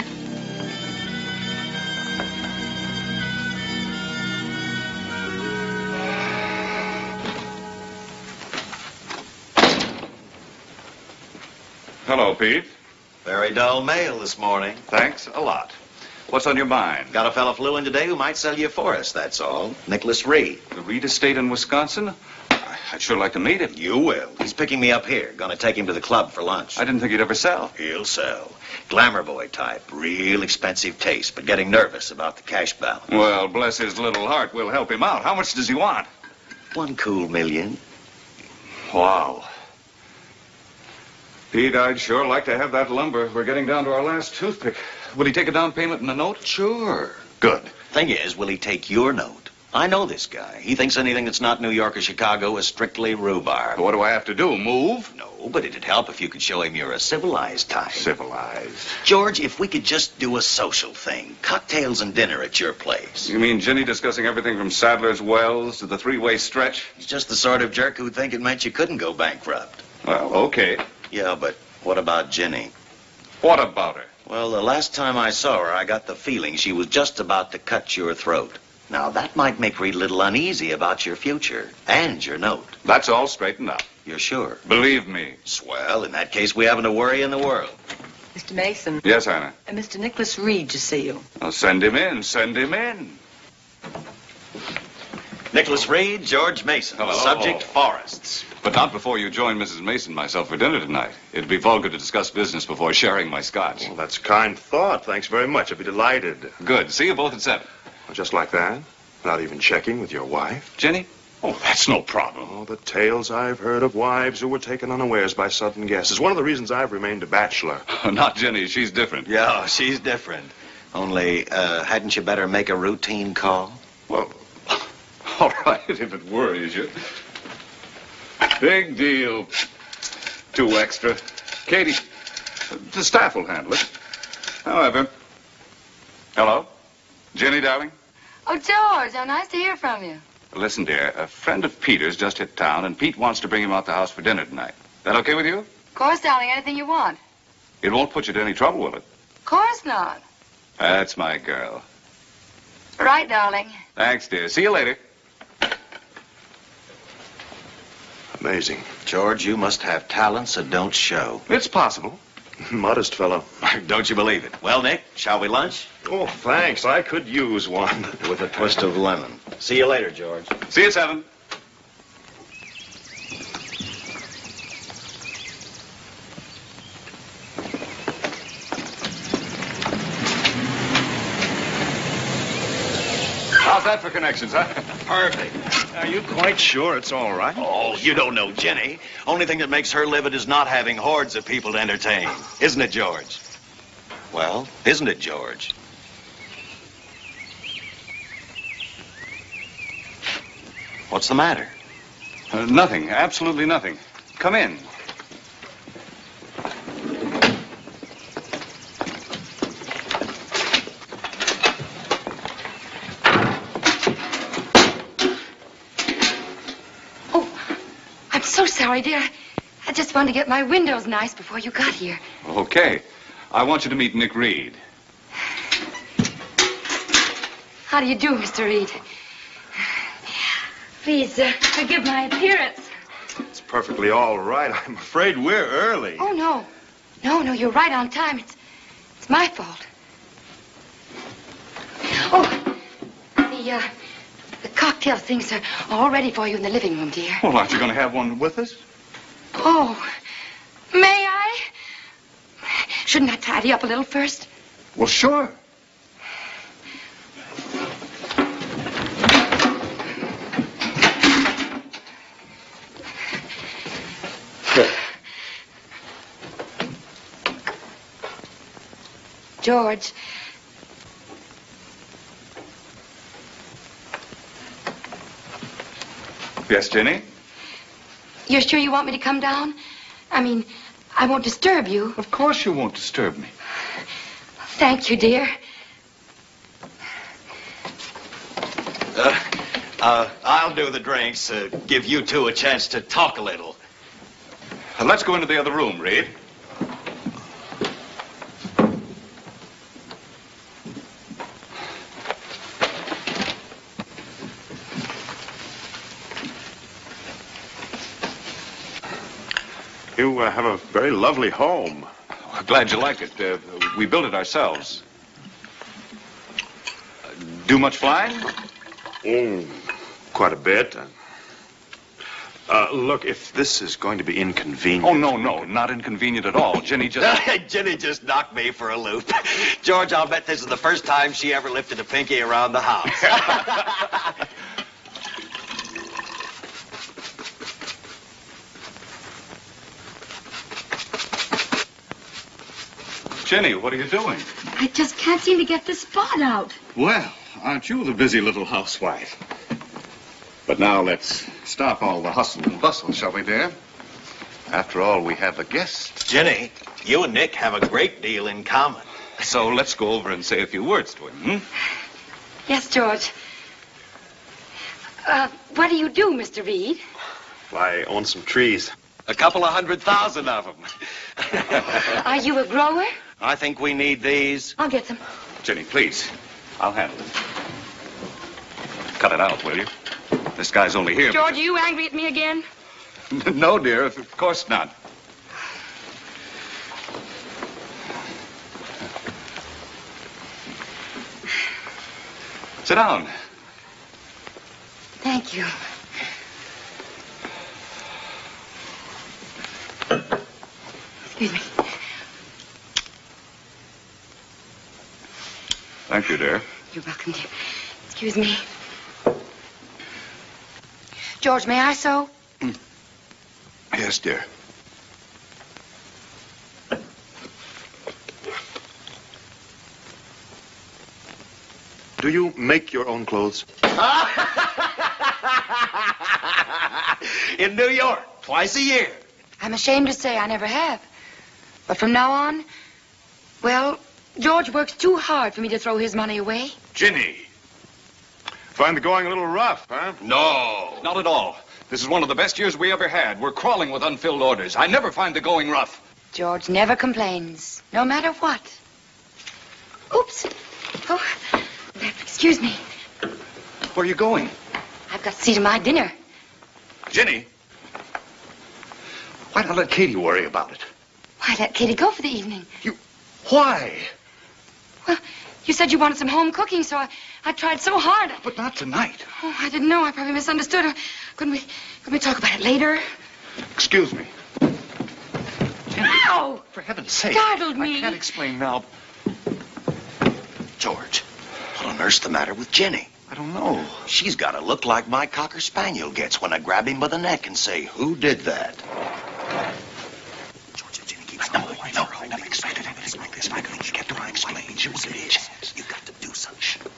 Hello, Pete. Very dull mail this morning. Thanks a lot. What's on your mind? Got a fellow flew in today who might sell you a forest, that's all. Nicholas Reed. The Reed estate in Wisconsin? I'd sure like to meet him. You will. He's picking me up here. Gonna take him to the club for lunch. I didn't think he'd ever sell. He'll sell. Glamour boy type. Real expensive taste, but getting nervous about the cash balance. Well, bless his little heart. We'll help him out. How much does he want? One cool million. Wow. Pete, I'd sure like to have that lumber. We're getting down to our last toothpick. Will he take a down payment and a note? Sure. Good. Thing is, will he take your note? I know this guy. He thinks anything that's not New York or Chicago is strictly rhubarb. What do I have to do, move? No, but it'd help if you could show him you're a civilized type. Civilized? George, if we could just do a social thing. Cocktails and dinner at your place. You mean Ginny discussing everything from Sadler's Wells to the three-way stretch? He's just the sort of jerk who'd think it meant you couldn't go bankrupt. Well, okay. Yeah, but what about Ginny? What about her? Well, the last time I saw her, I got the feeling she was just about to cut your throat. Now, that might make Reed a little uneasy about your future and your note. That's all straightened up. You're sure? Believe me. Swell, in that case, we haven't a worry in the world. Mister Mason. Yes, Anna. And Mister Nicholas Reed to see you. I'll send him in, send him in. Nicholas Reed, George Mason. Hello. Subject, forests. But not before you join Missus Mason and myself for dinner tonight. It'd be vulgar to discuss business before sharing my scotch. Well, that's kind thought. Thanks very much. I'd be delighted. Good. See you both at seven. Just like that? Not even checking with your wife? Jenny? Oh, that's no problem. Oh, the tales I've heard of wives who were taken unawares by sudden guests is one of the reasons I've remained a bachelor. Not Jenny. She's different. Yeah, she's different. Only, uh, hadn't you better make a routine call? Well, all right, if it worries you. Big deal. Two extra. Katie, the staff will handle it. However, hello? Jenny, darling? Oh, George, how nice to hear from you. Listen, dear, a friend of Peter's just hit town, and Pete wants to bring him out the house for dinner tonight. That okay with you? Of course, darling, anything you want. It won't put you to any trouble, will it? Of course not. That's my girl. Right, darling. Thanks, dear. See you later. Amazing. George, you must have talents that don't show. It's possible. Modest fellow. Don't you believe it? Well, Nick, shall we lunch? Oh, thanks. I could use one. With a twist of lemon. See you later, George. See you at seven. How's that for connections, huh? Perfect. Are you quite sure it's all right? Oh, you don't know Jenny. Only thing that makes her live it is not having hordes of people to entertain. Isn't it, George? Well, isn't it, George? What's the matter? Uh, nothing. Absolutely nothing. Come in. Sorry, dear. I just wanted to get my windows nice before you got here. Okay. I want you to meet Nick Reed. How do you do, Mister Reed? Please, uh, forgive my appearance. It's perfectly all right. I'm afraid we're early. Oh, no. No, no, you're right on time. It's, it's my fault. Oh, the, uh, the cocktail things are all ready for you in the living room, dear. Well, aren't you going to have one with us? Oh, may I? Shouldn't I tidy up a little first? Well, sure. George. Yes, Jenny? You're sure you want me to come down? I mean, I won't disturb you. Of course you won't disturb me. Thank you, dear. Uh, uh, I'll do the drinks, uh, give you two a chance to talk a little. Uh, let's go into the other room, Reed. You uh, have a very lovely home. I'm glad you like it. Uh, we built it ourselves. Uh, do much flying? Oh, quite a bit. Uh, look, if this is going to be inconvenient... Oh, no, no, not inconvenient at all. Jenny just... Jenny just knocked me for a loop. George, I'll bet this is the first time she ever lifted a pinky around the house. Jenny, what are you doing? I just can't seem to get this thought out. Well, aren't you the busy little housewife? But now let's stop all the hustle and bustle, shall we, dear? After all, we have a guest. Jenny, you and Nick have a great deal in common. So let's go over and say a few words to him, hmm? Yes, George. Uh, what do you do, Mister Reed? Why, I own some trees. A couple of hundred thousand of them. Are you a grower? I think we need these. I'll get them. Jenny, please. I'll handle it. Cut it out, will you? This guy's only here. George, because... are you angry at me again? No, dear, of course not. Sit down. Thank you. Excuse me. Thank you, dear. You're welcome, dear. Excuse me. George, may I sew? Mm. Yes, dear. Do you make your own clothes? In New York, twice a year. I'm ashamed to say I never have. But from now on, well... George works too hard for me to throw his money away. Jenny. Find the going a little rough, huh? No, not at all. This is one of the best years we ever had. We're crawling with unfilled orders. I never find the going rough. George never complains, no matter what. Oops. Oh, excuse me. Where are you going? I've got to see to my dinner. Jenny. Why not let Katie worry about it? Why let Katie go for the evening? You... Why? Well, you said you wanted some home cooking, so I, I tried so hard. But not tonight. Oh, I didn't know. I probably misunderstood. Couldn't we, couldn't we talk about it later? Excuse me. Jenny, ow! For heaven's sake. Startled me. I can't explain now. George, what on earth's the matter with Jenny? I don't know. She's got to look like my Cocker Spaniel gets when I grab him by the neck and say, who did that? George, Jenny keeps no, I know. I never expected it. Like this, I couldn't get to explain. You won't give me a chance. You've got to do something.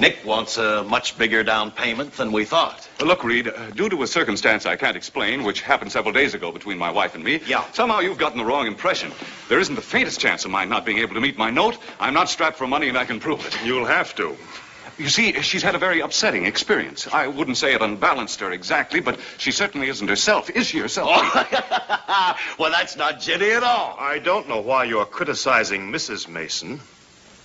Nick wants a much bigger down payment than we thought. Well, look, Reed, uh, due to a circumstance I can't explain, which happened several days ago between my wife and me, yeah. Somehow you've gotten the wrong impression. There isn't the faintest chance of mine not being able to meet my note. I'm not strapped for money, and I can prove it. You'll have to. You see, she's had a very upsetting experience. I wouldn't say it unbalanced her exactly, but she certainly isn't herself. Is she herself? Oh. Well, that's not Jenny at all. I don't know why you're criticizing Missus Mason.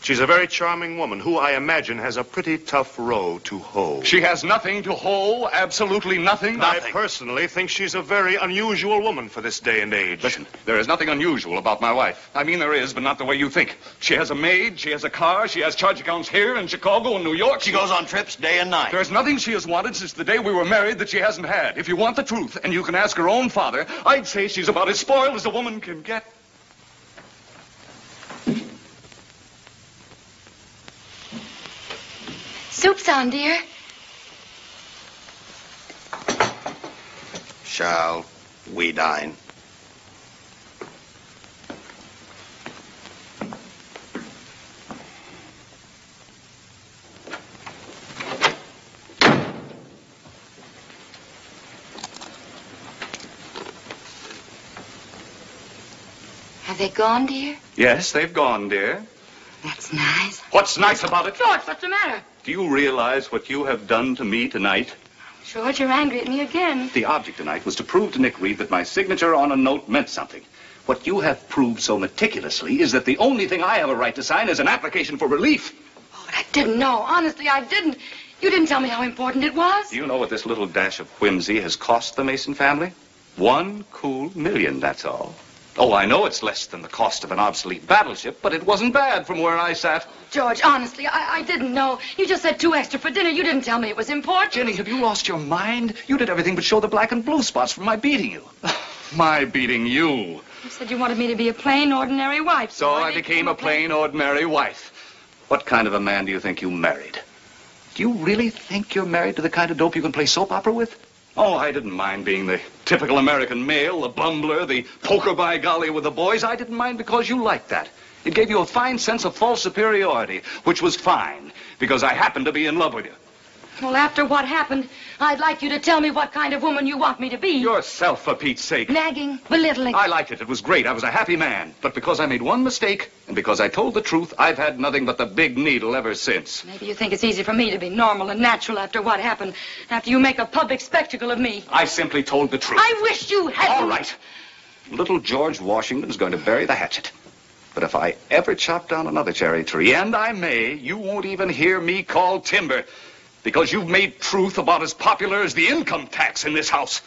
She's a very charming woman who, I imagine, has a pretty tough row to hoe. She has nothing to hoe? Absolutely nothing? nothing? I personally think she's a very unusual woman for this day and age. Listen, there is nothing unusual about my wife. I mean, there is, but not the way you think. She has a maid, she has a car, she has charge accounts here in Chicago and New York. She goes on trips day and night. There's nothing she has wanted since the day we were married that she hasn't had. If you want the truth, and you can ask her own father, I'd say she's about as spoiled as a woman can get. Soup's on, dear. Shall we dine? Have they gone, dear? Yes, they've gone, dear. That's nice. What's nice about it? George, what's the matter? Do you realize what you have done to me tonight? George, you're angry at me again. The object tonight was to prove to Nick Reed that my signature on a note meant something. What you have proved so meticulously is that the only thing I have a right to sign is an application for relief. Oh, but I didn't know. Honestly, I didn't. You didn't tell me how important it was. Do you know what this little dash of whimsy has cost the Mason family? One cool million, that's all. Oh, I know it's less than the cost of an obsolete battleship, but it wasn't bad from where I sat. George, honestly, I, I didn't know. You just said two extra for dinner. You didn't tell me it was important. Jenny, have you lost your mind? You did everything but show the black and blue spots from my beating you. My beating you. You said you wanted me to be a plain, ordinary wife. So, so I, I became a plain, ordinary wife. What kind of a man do you think you married? Do you really think you're married to the kind of dope you can play soap opera with? Oh, I didn't mind being the typical American male, the bumbler, the poker by golly with the boys. I didn't mind because you liked that. It gave you a fine sense of false superiority, which was fine, because I happened to be in love with you. Well, after what happened, I'd like you to tell me what kind of woman you want me to be. Yourself, for Pete's sake. Nagging, belittling. I liked it. It was great. I was a happy man. But because I made one mistake, and because I told the truth, I've had nothing but the big needle ever since. Maybe you think it's easy for me to be normal and natural after what happened, after you make a public spectacle of me. I simply told the truth. I wish you hadn't. All right. Little George Washington's going to bury the hatchet. But if I ever chop down another cherry tree, and I may, you won't even hear me call timber. Because you've made truth about as popular as the income tax in this house.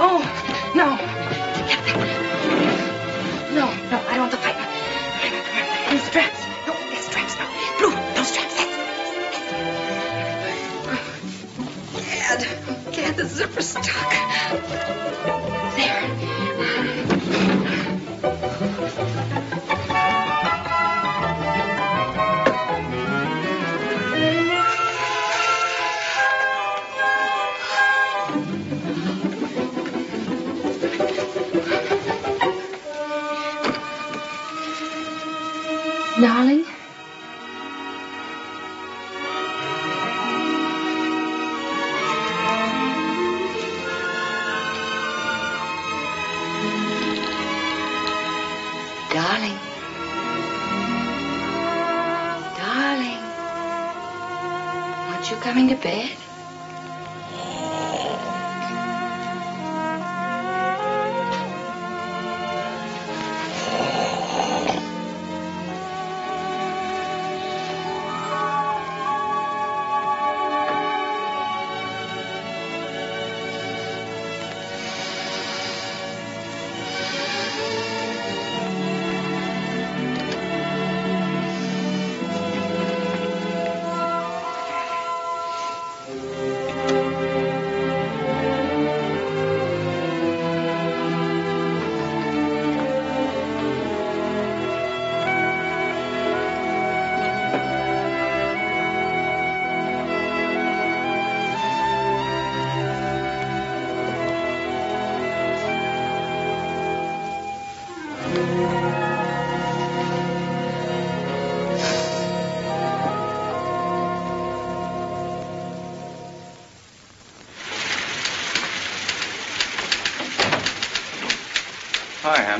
Oh, no. No, no, I don't want to fight. These straps. No, these straps. No, Blue, those straps. Can't the zipper stuck. There. Darling. Coming to bed?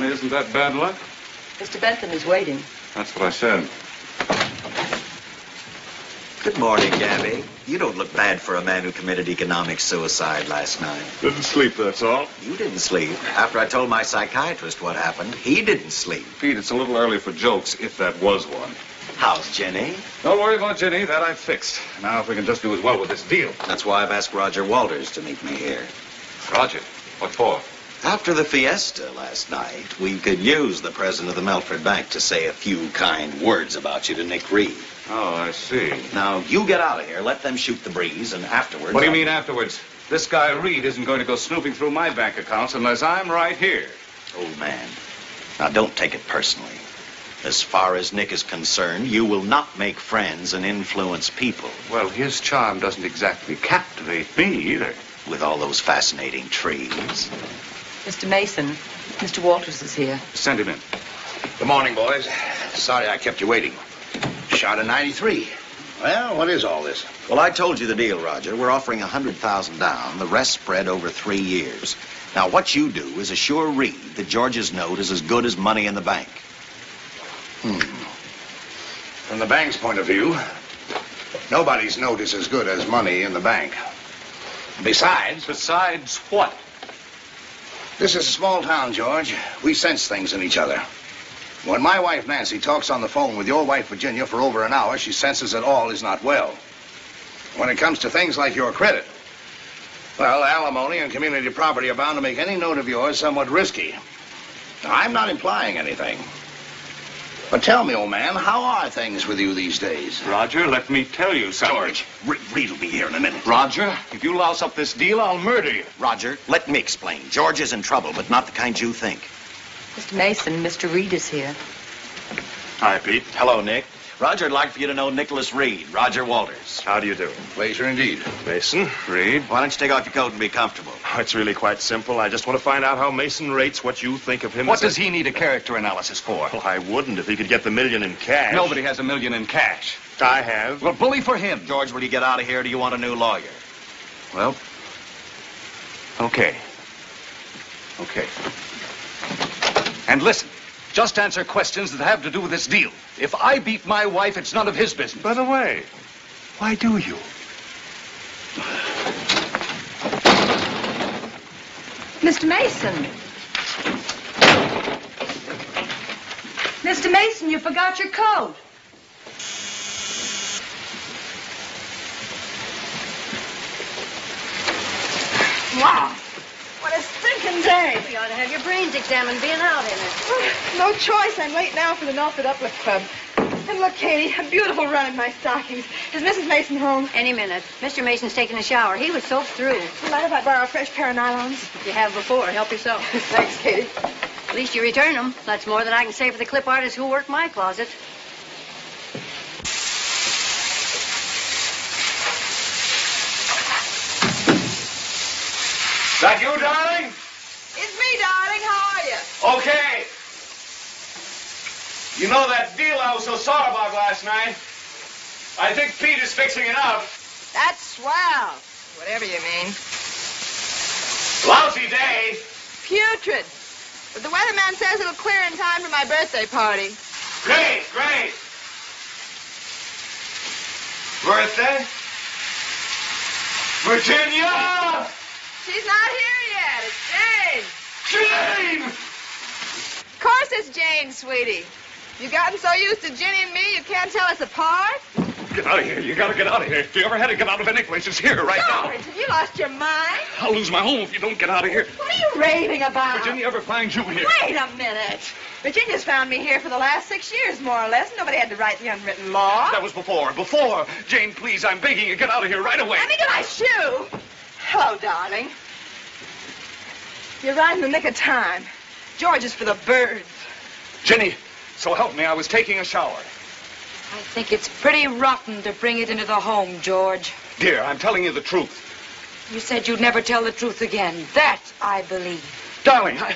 Isn't that bad luck? Mister Bentham is waiting. That's what I said. Good morning, Gabby. You don't look bad for a man who committed economic suicide last night. Didn't sleep, that's all. You didn't sleep? After I told my psychiatrist what happened, he didn't sleep. Pete, it's a little early for jokes, if that was one. How's Jenny? Don't worry about Jenny. That I fixed. Now, if we can just do as well with this deal. That's why I've asked Roger Walters to meet me here. Roger? What for? After the fiesta last night, we could use the president of the Melford Bank to say a few kind words about you to Nick Reed. Oh, I see. Now, you get out of here, let them shoot the breeze, and afterwards... What do you I'll... mean afterwards? This guy Reed isn't going to go snooping through my bank accounts unless I'm right here. Old man, now don't take it personally. As far as Nick is concerned, you will not make friends and influence people. Well, his charm doesn't exactly captivate me either. With all those fascinating trees. Mister Mason, Mister Walters is here. Send him in. Good morning, boys. Sorry I kept you waiting. Shot a ninety-three. Well, what is all this? Well, I told you the deal, Roger. We're offering one hundred thousand dollars down, the rest spread over three years. Now, what you do is assure Reed that George's note is as good as money in the bank. Hmm. From the bank's point of view, nobody's note is as good as money in the bank. Besides... Besides what? This is a small town, George. We sense things in each other. When my wife, Nancy, talks on the phone with your wife, Virginia, for over an hour, she senses that all is not well. When it comes to things like your credit, well, alimony and community property are bound to make any note of yours somewhat risky. Now, I'm not implying anything. But tell me, old man, how are things with you these days? Roger, let me tell you something. George, Reed will be here in a minute. Roger, if you louse up this deal, I'll murder you. Roger, let me explain. George is in trouble, but not the kind you think. Mister Mason, Mister Reed is here. Hi, Pete. Hello, Nick. Roger, I'd like for you to know Nicholas Reed, Roger Walters. How do you do? Pleasure indeed. Mason, Reed. Why don't you take off your coat and be comfortable? Oh, it's really quite simple. I just want to find out how Mason rates what you think of him. What does he need a character analysis for? Well, I wouldn't if he could get the million in cash. Nobody has a million in cash. I have. Well, bully for him. George, will you get out of here or do you want a new lawyer? Well, okay. Okay. And listen, just answer questions that have to do with this deal. If I beat my wife, it's none of his business. By the way, why do you? Mister Mason. Mister Mason, you forgot your coat. Wow. What a stinking day. We ought to have your brains examined being out in it. Well, no choice. I'm late now for the Nelfit Uplift Club. And look, Katie, a beautiful run in my stockings. Is Missus Mason home? Any minute. Mister Mason's taking a shower. He was soaked through. Well, mind if I borrow a fresh pair of nylons? If you have before, help yourself. Thanks, Katie. At least you return them. That's more than I can say for the clip artists who work my closet. Is that you, darling? It's me, darling. How are you? Okay. You know that deal I was so sorry about last night? I think Pete is fixing it up. That's swell. Whatever you mean. Lousy day. Putrid. But the weatherman says it'll clear in time for my birthday party. Great, great. Birthday? Virginia! She's not here yet. It's Jane. Jane! Of course it's Jane, sweetie. You've gotten so used to Ginny and me, you can't tell us apart? Get out of here. You gotta get out of here. If you ever had to get out of any place, it's here right George, now. George, have you lost your mind? I'll lose my home if you don't get out of here. What are you raving about? Virginia ever find you here? Wait a minute. Virginia's found me here for the last six years, more or less. Nobody had to write the unwritten law. That was before. Before. Jane, please, I'm begging you. Get out of here right away. Let me get my shoe. Hello, darling. You're right in the nick of time. George is for the birds. Ginny, so help me, I was taking a shower. I think it's pretty rotten to bring it into the home, George. Dear, I'm telling you the truth. You said you'd never tell the truth again. That I believe. Darling, I...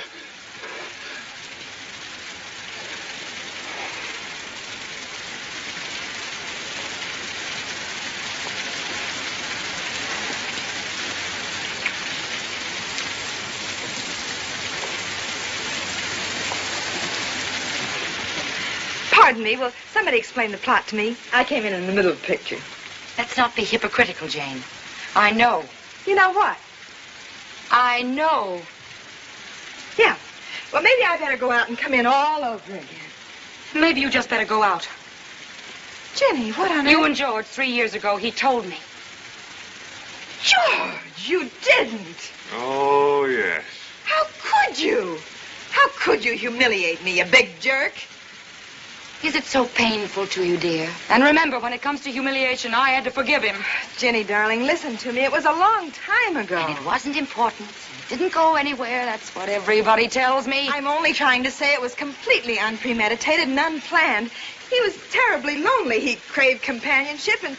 Pardon me. Will somebody explain the plot to me? I came in in the middle of the picture. Let's not be hypocritical, Jane. I know. You know what? I know. Yeah. Well, maybe I better go out and come in all over again. Maybe you just better go out. Jenny, what on earth? You and George, three years ago, he told me. George, you didn't. Oh, yes. How could you? How could you humiliate me, you big jerk? Is it so painful to you, dear? And remember, when it comes to humiliation, I had to forgive him. Jenny, darling, listen to me. It was a long time ago. And it wasn't important. It didn't go anywhere. That's what everybody tells me. I'm only trying to say it was completely unpremeditated and unplanned. He was terribly lonely. He craved companionship, and,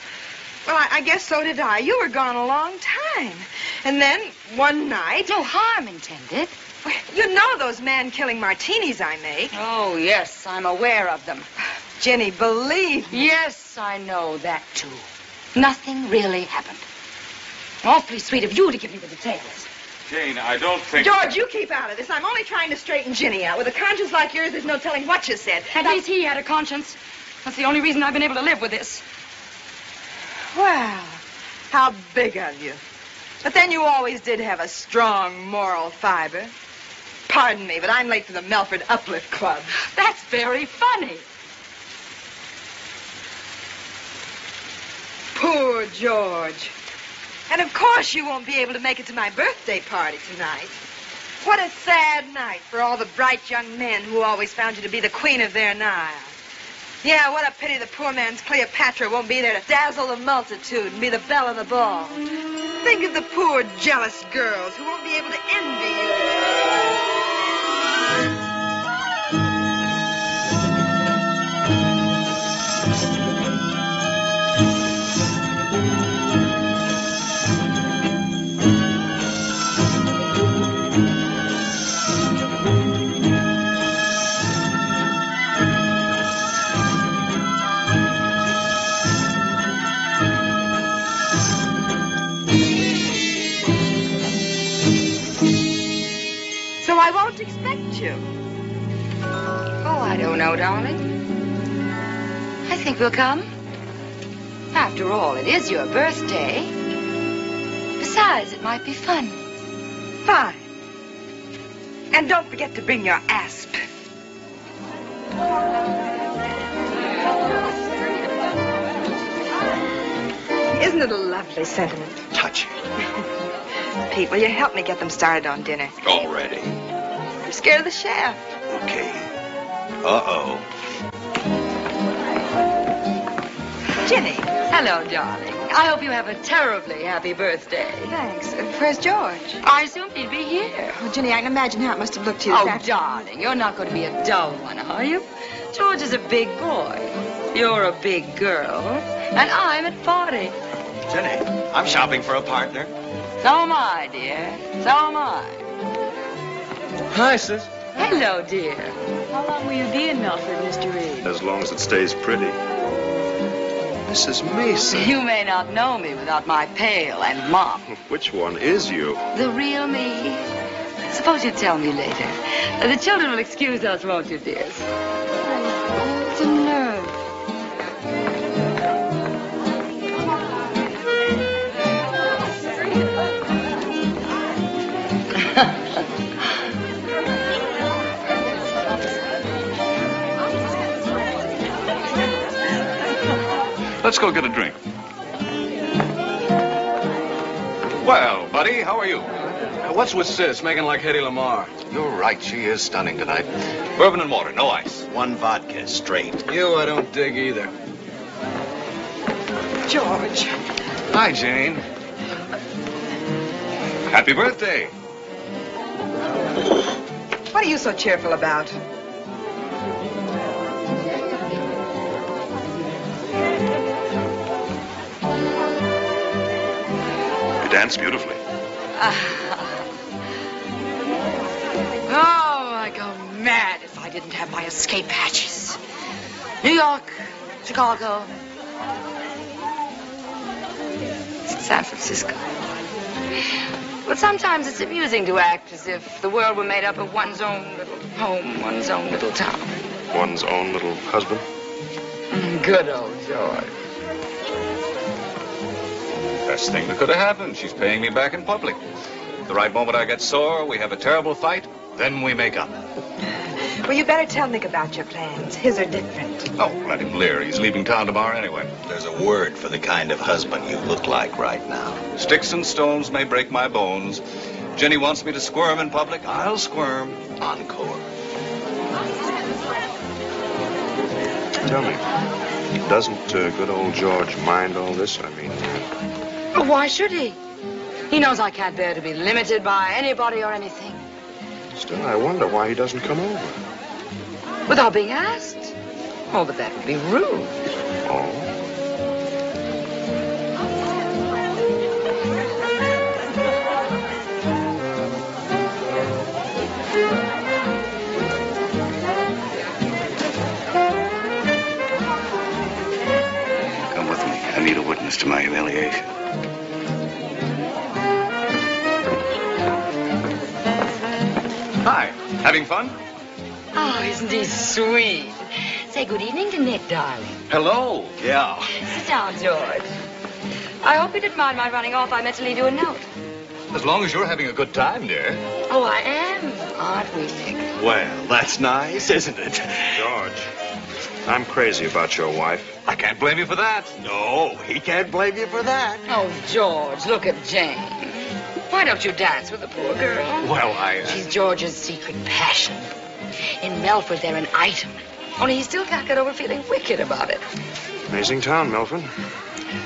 well, I, I guess so did I. You were gone a long time. And then, one night... No harm intended. Well, you know those man-killing martinis I make. Oh, yes, I'm aware of them. Jenny, believe me. Yes, I know that, too. Nothing really happened. Awfully sweet of you to give me the details. Jane, I don't think... George, you keep out of this. I'm only trying to straighten Jenny out. With a conscience like yours, there's no telling what you said. At least he had a conscience. That's the only reason I've been able to live with this. Well, how big of you. But then you always did have a strong moral fiber. Pardon me, but I'm late for the Melford Uplift Club. That's very funny. Poor George. And of course you won't be able to make it to my birthday party tonight. What a sad night for all the bright young men who always found you to be the queen of their Nile. Yeah, what a pity the poor man's Cleopatra won't be there to dazzle the multitude and be the belle of the ball. Think of the poor, jealous girls who won't be able to envy you. Oh, I don't know, darling. I think we'll come. After all, it is your birthday. Besides, it might be fun. Fine. And don't forget to bring your asp. Isn't it a lovely sentiment? Touching. Pete, will you help me get them started on dinner? Already. Scared of the shaft. Okay. Uh-oh. Jenny. Hello, darling. I hope you have a terribly happy birthday. Thanks. Where's George? I assumed he'd be here. Oh, Jenny, I can imagine how it must have looked to you. Oh, after... darling, you're not going to be a dull one, are you? George is a big boy. You're a big girl. And I'm at forty. Jenny, I'm shopping for a partner. So am I, dear. So am I. Hi, sis. Hello, dear. How long will you be in Melford, Mister Reed? As long as it stays pretty. Missus Mason. You may not know me without my pail and mop. Which one is you? The real me. Suppose you tell me later. The children will excuse us, won't you, dears? Oh, the nerve. Let's go get a drink. Well, buddy, how are you? What's with sis making like Hedy Lamar? You're right, she is stunning tonight. Bourbon and water, no ice. One vodka, straight. You I don't dig either. George. Hi, Jane. Happy birthday. What are you so cheerful about? Dance beautifully. Uh, oh, I'd go mad if I didn't have my escape hatches. New York, Chicago, San Francisco. But sometimes it's amusing to act as if the world were made up of one's own little home, one's own little town. One's own little husband? Good old George. best thing that could have happened. She's paying me back in public. The right moment I get sore, we have a terrible fight, then we make up. Well, you better tell Nick about your plans. His are different. Oh, let him leer. He's leaving town tomorrow anyway. There's a word for the kind of husband you look like right now. Sticks and stones may break my bones. Jenny wants me to squirm in public. I'll squirm. Encore. Tell me, doesn't uh, good old George mind all this? I mean... Well, why should he? He knows I can't bear to be limited by anybody or anything. Still, I wonder why he doesn't come over. Without being asked? Oh, but that would be rude. Oh. I need a witness to my humiliation. Hi. Having fun? Oh, isn't he sweet? Say good evening to Nick, darling. Hello. Yeah. Sit down, George. I hope you didn't mind my running off. I meant to leave you a note. As long as you're having a good time, dear. Oh, I am. Aren't we, Nick? Well, that's nice, isn't it? George. I'm crazy about your wife. I can't blame you for that. No, he can't blame you for that. Oh, George, look at Jane. Why don't you dance with the poor girl? Well, I... Uh... She's George's secret passion. In Melford, they're an item. Only he still can't get over feeling wicked about it. Amazing town, Melford.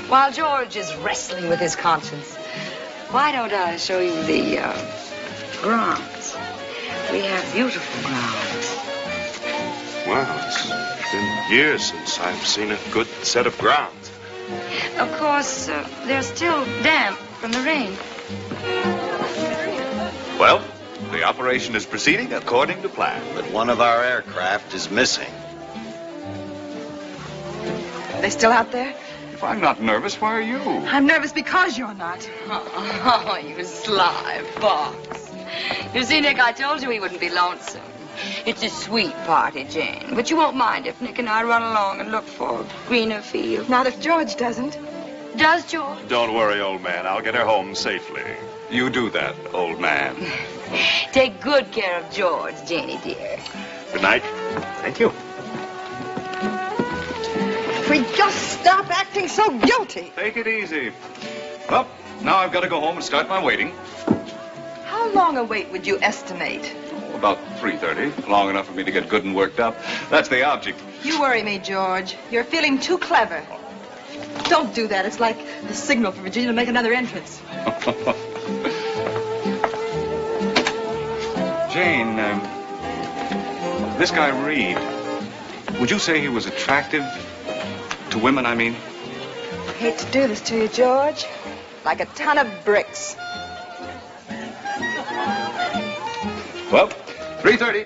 While George is wrestling with his conscience, why don't I show you the uh, grounds? We have beautiful grounds. Wow, it's... It's been years since I've seen a good set of grounds. Of course, uh, they're still damp from the rain. Well, the operation is proceeding according to plan. But one of our aircraft is missing. Are they still out there? If I'm not nervous, why are you? I'm nervous because you're not. Oh, oh you sly fox. You see, Nick, I told you he wouldn't be lonesome. It's a sweet party, Jane, but you won't mind if Nick and I run along and look for a greener field. Not if George doesn't. Does George? Don't worry, old man. I'll get her home safely. You do that, old man. Take good care of George, Janie, dear. Good night. Thank you. If we just stop acting so guilty. Take it easy. Well, now I've got to go home and start my waiting. How long a wait would you estimate? About three thirty, long enough for me to get good and worked up. That's the object. You worry me, George. You're feeling too clever. Don't do that. It's like the signal for Virginia to make another entrance. Jane, um, this guy Reed, would you say he was attractive to women, I mean? I hate to do this to you, George. Like a ton of bricks. Well, three thirty.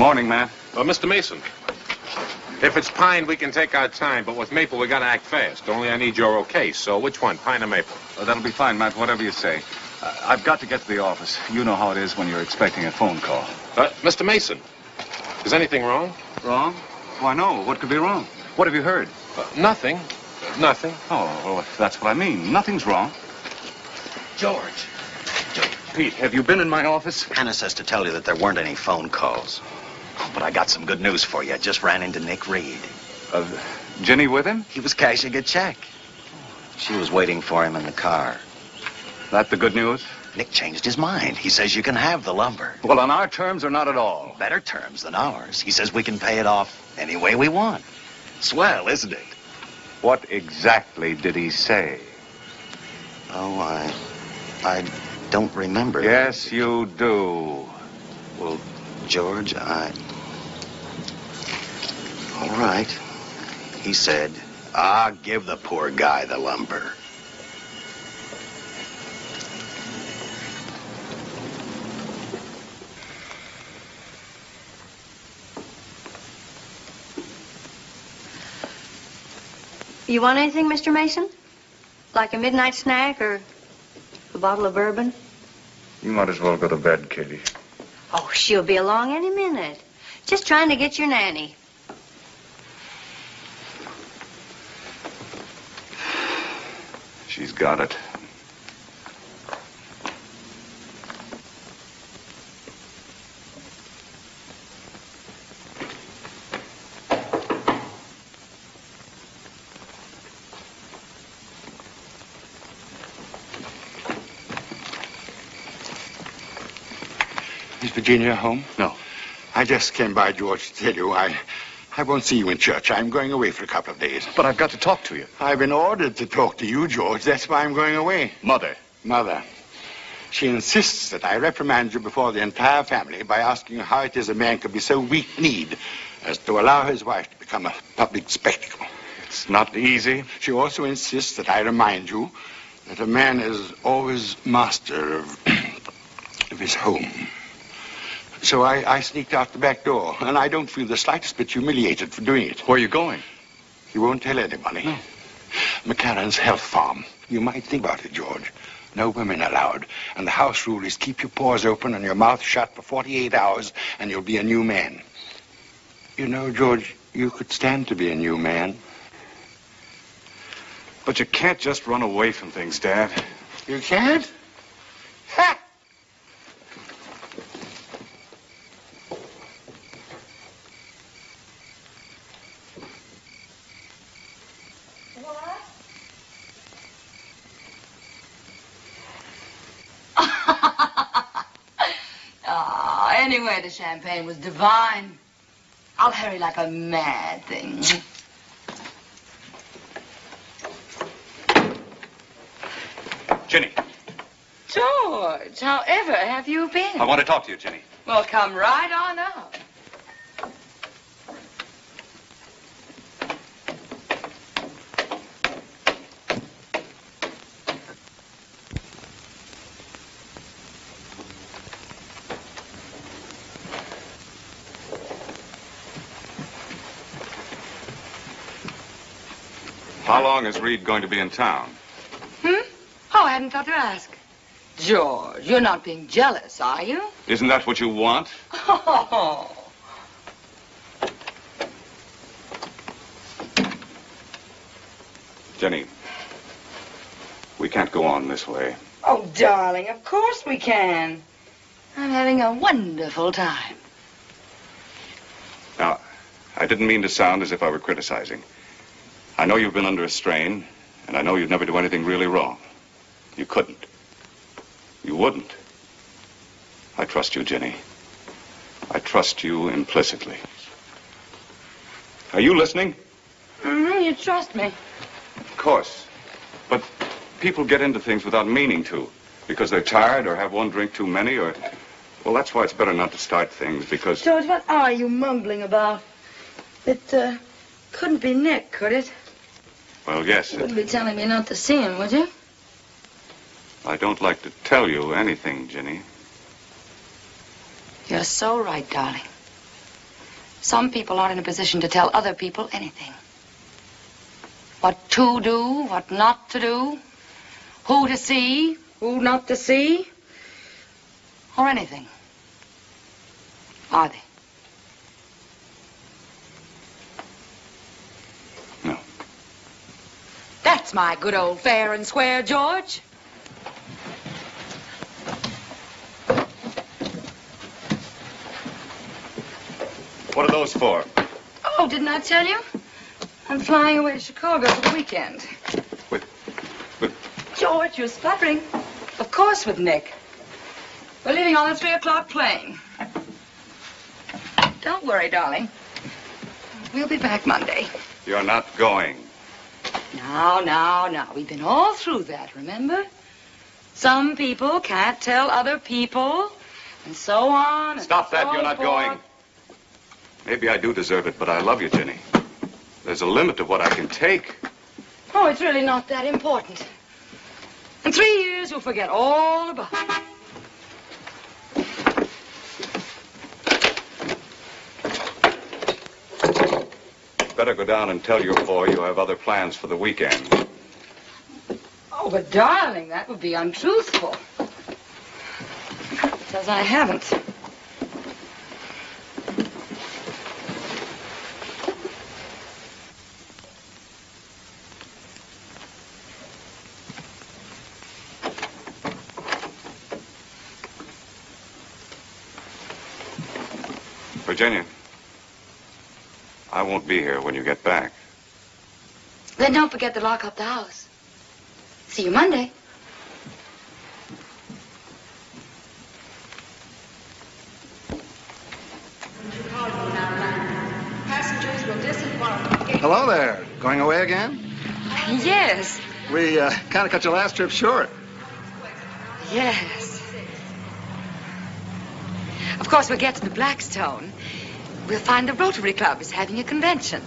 Morning, ma'am. Uh, Mister Mason, if it's pine, we can take our time, but with maple, we gotta act fast. Only I need your okay, so which one, pine or maple? Oh, that'll be fine, Matt, whatever you say. Uh, I've got to get to the office. You know how it is when you're expecting a phone call. Uh, Mister Mason, is anything wrong? Wrong? Why, no, what could be wrong? What have you heard? Uh, nothing. Uh, nothing. Oh, well, that's what I mean. Nothing's wrong. George. George. Pete, have you been in my office? Hannah says to tell you that there weren't any phone calls. Oh, but I got some good news for you. I just ran into Nick Reed. Uh, Jenny with him? He was cashing a check. She was waiting for him in the car. That the good news? Nick changed his mind. He says you can have the lumber. Well, on our terms or not at all? Better terms than ours. He says we can pay it off any way we want. Swell, isn't it? What exactly did he say? Oh, I... I don't remember. Yes, you do. Well... George, I... All right. He said, ah, give the poor guy the lumber. You want anything, Mister Mason? Like a midnight snack or a bottle of bourbon? You might as well go to bed, Katie. Oh, she'll be along any minute. Just trying to get your nanny. She's got it. Virginia home? No. I just came by, George, to tell you I, I won't see you in church. I'm going away for a couple of days. But I've got to talk to you. I've been ordered to talk to you, George. That's why I'm going away. Mother. Mother. She insists that I reprimand you before the entire family by asking how it is a man could be so weak-kneed as to allow his wife to become a public spectacle. It's not easy. She also insists that I remind you that a man is always master of, of his home. So I, I sneaked out the back door, and I don't feel the slightest bit humiliated for doing it. Where are you going? You won't tell anybody. No. McCarran's Health Farm. You might think about it, George. No women allowed. And the house rule is keep your paws open and your mouth shut for forty-eight hours, and you'll be a new man. You know, George, you could stand to be a new man. But you can't just run away from things, Dad. You can't? Ha! The champagne was divine. I'll hurry like a mad thing. Jenny. George, however have you been? I want to talk to you, Jenny. Well, come right on up. How long is Reed going to be in town? Hmm? Oh, I hadn't thought to ask. George, you're not being jealous, are you? Isn't that what you want? Oh. Jenny, we can't go on this way. Oh, darling, of course we can. I'm having a wonderful time. Now, I didn't mean to sound as if I were criticizing. I know you've been under a strain, and I know you'd never do anything really wrong. You couldn't. You wouldn't. I trust you, Jenny. I trust you implicitly. Are you listening? Mm-hmm, you trust me. Of course. But people get into things without meaning to, because they're tired or have one drink too many or... Well, that's why it's better not to start things, because... George, what are you mumbling about? It, uh, couldn't be Nick, could it? Well, yes. You wouldn't be telling me not to see him, would you? I don't like to tell you anything, Jenny. You're so right, darling. Some people aren't in a position to tell other people anything. What to do, what not to do, who to see, who not to see, or anything. Are they? No. That's my good old fair and square, George. What are those for? Oh, didn't I tell you? I'm flying away to Chicago for the weekend. With... with... George, you're spluttering. Of course with Nick. We're leaving on the three o'clock plane. Don't worry, darling. We'll be back Monday. You're not going. Now, now, now. We've been all through that, remember? Some people can't tell other people, and so on. And Stop so that. You're not forth. going. Maybe I do deserve it, but I love you, Jenny. There's a limit to what I can take. Oh, it's really not that important. In three years, you'll forget all about it. Better go down and tell your boy you have other plans for the weekend. Oh, but darling, that would be untruthful. Because I haven't. Virginia, I won't be here when you get back. Then don't forget to lock up the house. See you Monday. Hello there. Going away again? Yes. We uh, kind of cut your last trip short. Yes. Of course, we'll get to the Blackstone. We'll find the Rotary Club is having a convention.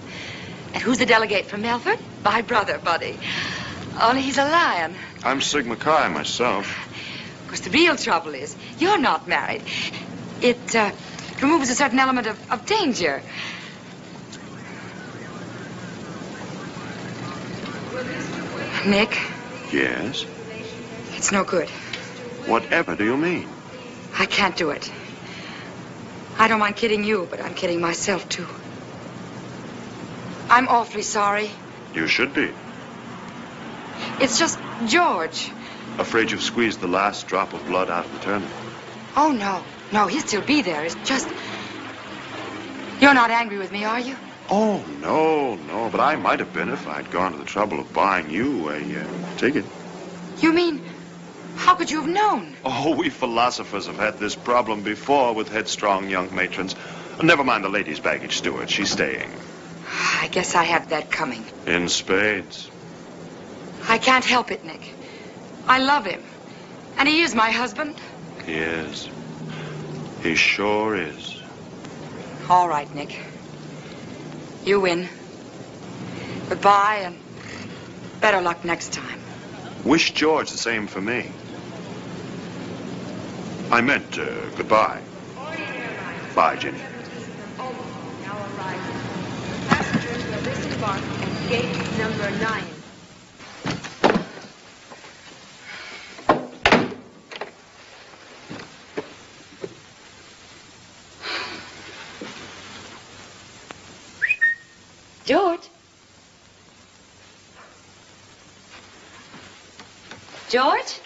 And who's the delegate from Melford? My brother, Buddy. Only he's a lion. I'm Sigma Chi myself. Of course, the real trouble is you're not married. It uh, removes a certain element of, of danger. Nick? Yes? It's no good. Whatever do you mean? I can't do it. I don't mind kidding you, but I'm kidding myself, too. I'm awfully sorry. You should be. It's just George. Afraid you've squeezed the last drop of blood out of the turnip. Oh, no. No, he'll still be there. It's just... You're not angry with me, are you? Oh, no, no. But I might have been if I'd gone to the trouble of buying you a uh, ticket. You mean... How could you have known? Oh, we philosophers have had this problem before with headstrong young matrons. Never mind the lady's baggage steward. She's staying. I guess I have that coming. In spades. I can't help it, Nick. I love him. And he is my husband. He is. He sure is. All right, Nick. You win. Goodbye, and better luck next time. Wish George the same for me. I meant uh, goodbye. Bye, Jenny. Passengers will disembark at gate number nine. George? George?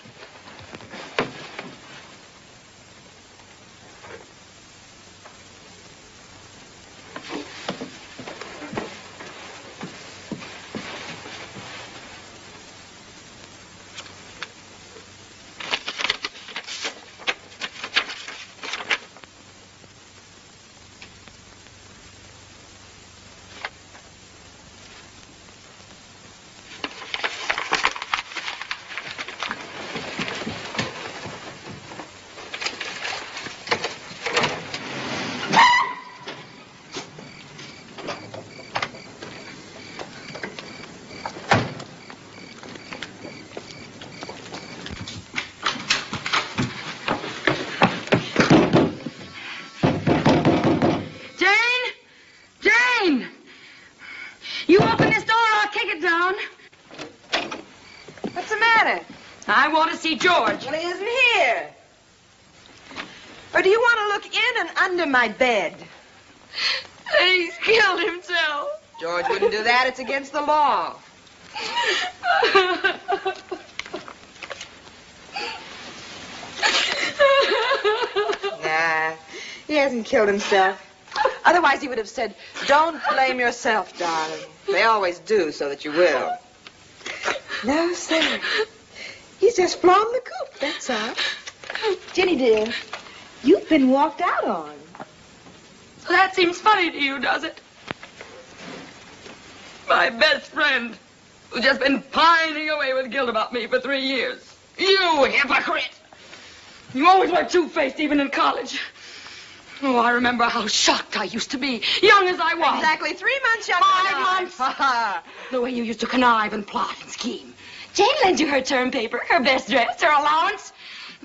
matter? I want to see George. Well, he isn't here. Or do you want to look in and under my bed? He's killed himself. George wouldn't do that. It's against the law. Nah, he hasn't killed himself. Otherwise, he would have said, don't blame yourself, darling. They always do, so that you will. No, sir. He's just flown the coop, that's all. Jenny, dear, you've been walked out on. That seems funny to you, does it? My best friend, who's just been pining away with guilt about me for three years. You hypocrite! You always were two-faced, even in college. Oh, I remember how shocked I used to be, young as I was. Exactly three months younger. Five months. The way you used to connive and plot and scheme. Jane lends you her term paper, her best dress, her allowance.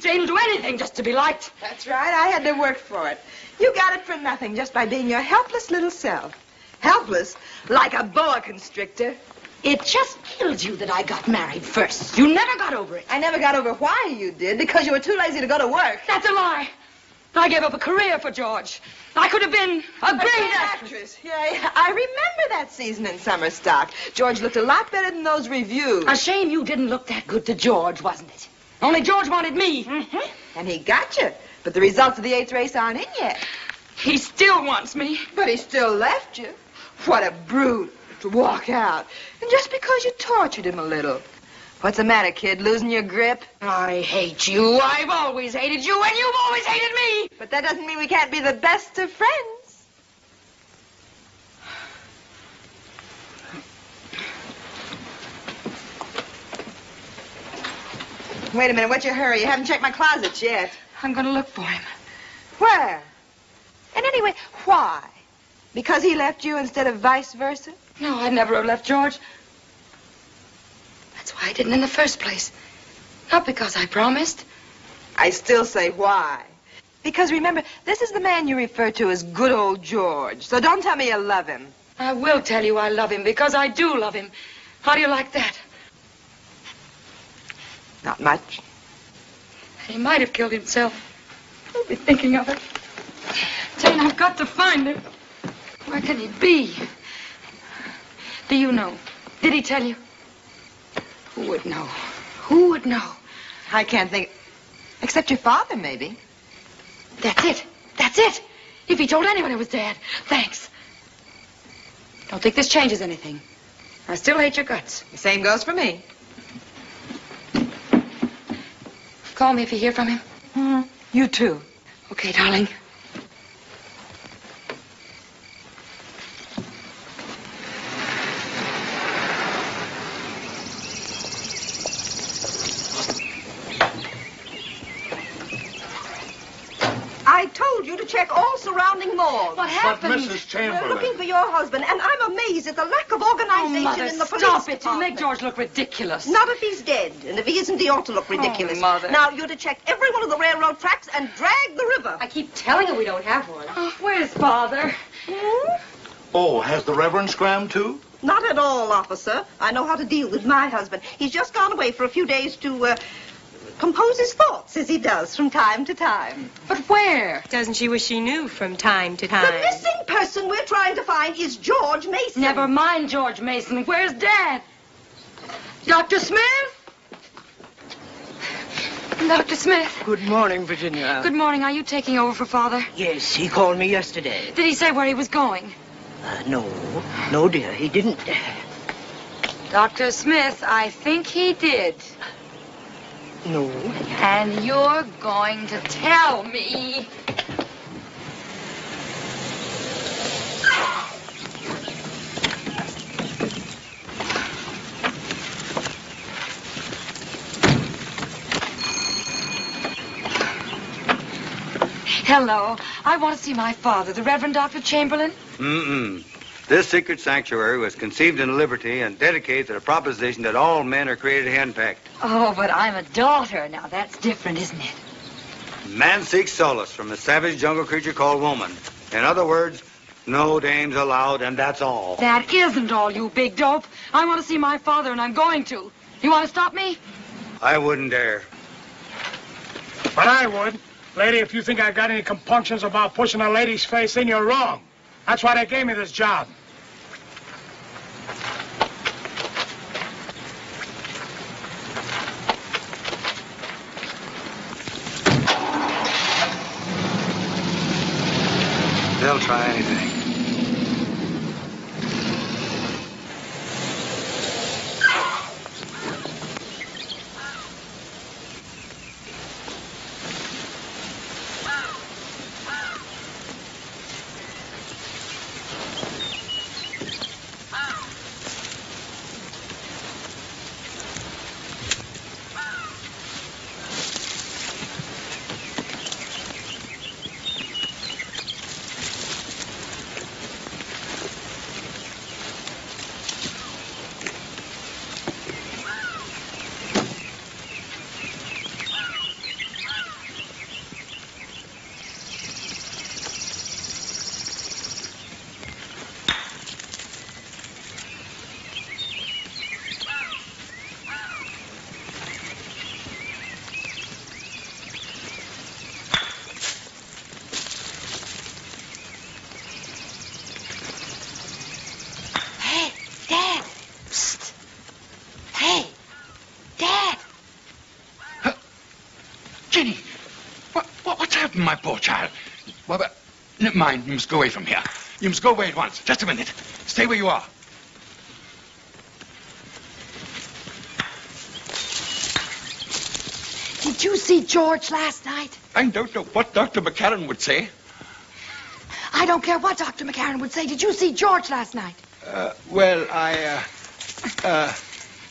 Jane'll do anything just to be liked. That's right. I had to work for it. You got it for nothing just by being your helpless little self. Helpless, like a boa constrictor. It just killed you that I got married first. You never got over it. I never got over why you did, because you were too lazy to go to work. That's a lie. I gave up a career for George. I could have been a great actress. Yeah, yeah, I remember that season in summer stock. George looked a lot better than those reviews. A shame you didn't look that good to George, wasn't it? Only George wanted me. Mm-hmm. And he got you. But the results of the eighth race aren't in yet. He still wants me. But he still left you. What a brute to walk out. And just because you tortured him a little. What's the matter, kid? Losing your grip? I hate you. I've always hated you, and you've always hated me. But that doesn't mean we can't be the best of friends. Wait a minute. What's your hurry? You haven't checked my closets yet. I'm going to look for him. Where? And anyway, why? Because he left you instead of vice versa? No, I'd never have left George. That's why I didn't in the first place. Not because I promised. I still say why. Because remember, this is the man you refer to as good old George. So don't tell me you love him. I will tell you I love him, because I do love him. How do you like that? Not much. He might have killed himself. I'll be thinking of it. Jane, I've got to find him. Where can he be? Do you know? Did he tell you? Who would know? Who would know? I can't think. Except your father, maybe. That's it. That's it. If he told anyone it was Dad. Thanks. Don't think this changes anything. I still hate your guts. The same goes for me. Call me if you hear from him. Mm, you too. Okay, darling. Malls. What happened? But Missus Chamberlain. We're looking for your husband, and I'm amazed at the lack of organization oh, Mother, in the police stop it. Department. You make George look ridiculous. Not if he's dead, and if he isn't, he ought to look ridiculous. Oh, Mother. Now, you're to check every one of the railroad tracks and drag the river. I keep telling you we don't have one. Oh, where's Father? Hmm? Oh, has the Reverend Scram, too? Not at all, officer. I know how to deal with my husband. He's just gone away for a few days to... Uh, compose his thoughts, as he does, from time to time. But where? Doesn't she wish she knew from time to time? The missing person we're trying to find is George Mason. Never mind George Mason. Where's Dad? Doctor Smith? Doctor Smith. Good morning, Virginia. Good morning. Are you taking over for Father? Yes, he called me yesterday. Did he say where he was going? Uh, no. No, dear, he didn't. Doctor Smith, I think he did. No. And you're going to tell me. Hello. I want to see my father, the Reverend Doctor Chamberlain. Mm-mm. This secret sanctuary was conceived in liberty and dedicated to the proposition that all men are created henpecked. Oh, but I'm a daughter. Now, that's different, isn't it? Man seeks solace from the savage jungle creature called woman. In other words, no dames allowed, and that's all. That isn't all, you big dope. I want to see my father, and I'm going to. You want to stop me? I wouldn't dare. But I would. Lady, if you think I got any compunctions about pushing a lady's face in, you're wrong. That's why they gave me this job. They'll try anything. My poor child. Well, but never mind. You must go away from here. You must go away at once. Just a minute. Stay where you are. Did you see George last night? I don't know what Doctor McCarran would say. I don't care what Doctor McCarran would say. Did you see George last night? Uh, well, I, uh, uh...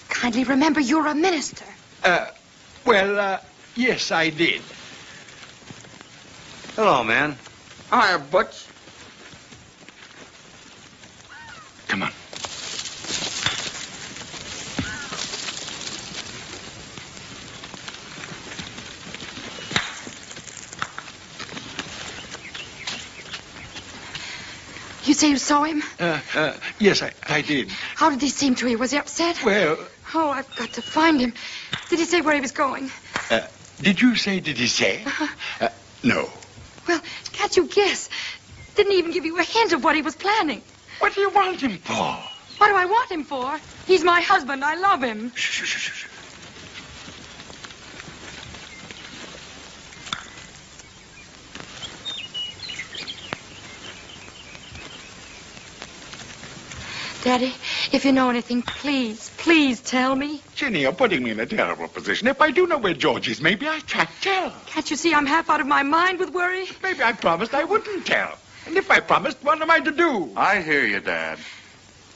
Kindly remember you're a minister. Uh, well, uh, yes, I did. Hello, man. Hiya, Butch. Come on. You say you saw him? Uh, uh, yes, I, I did. How did he seem to you? Was he upset? Well... Oh, I've got to find him. Did he say where he was going? Uh, did you say, did he say? Uh-huh. uh, no. Well, can't you guess? Didn't even give you a hint of what he was planning. What do you want him for? What do I want him for? He's my husband. I love him. Shh, shh, shh, shh. Daddy, if you know anything, please, please tell me. Jenny, you're putting me in a terrible position. If I do know where George is, maybe I can't tell. Can't you see I'm half out of my mind with worry? Maybe I promised I wouldn't tell. And if I promised, what am I to do? I hear you, Dad.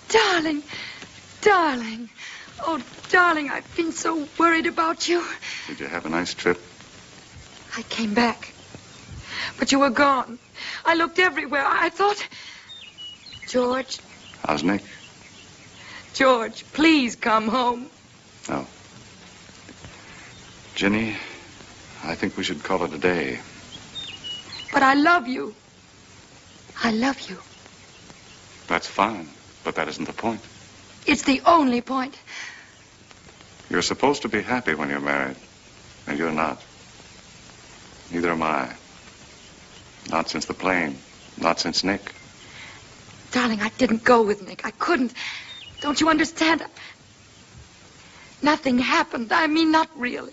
Darling, darling. Oh, darling, I've been so worried about you. Did you have a nice trip? I came back. But you were gone. I looked everywhere. I thought... George... How's Nick? George, please come home. No. Jenny, I think we should call it a day. But I love you. I love you. That's fine, but that isn't the point. It's the only point. You're supposed to be happy when you're married, and you're not. Neither am I. Not since the plane, not since Nick. Darling, I didn't go with Nick. I couldn't. Don't you understand? Nothing happened. I mean, not really.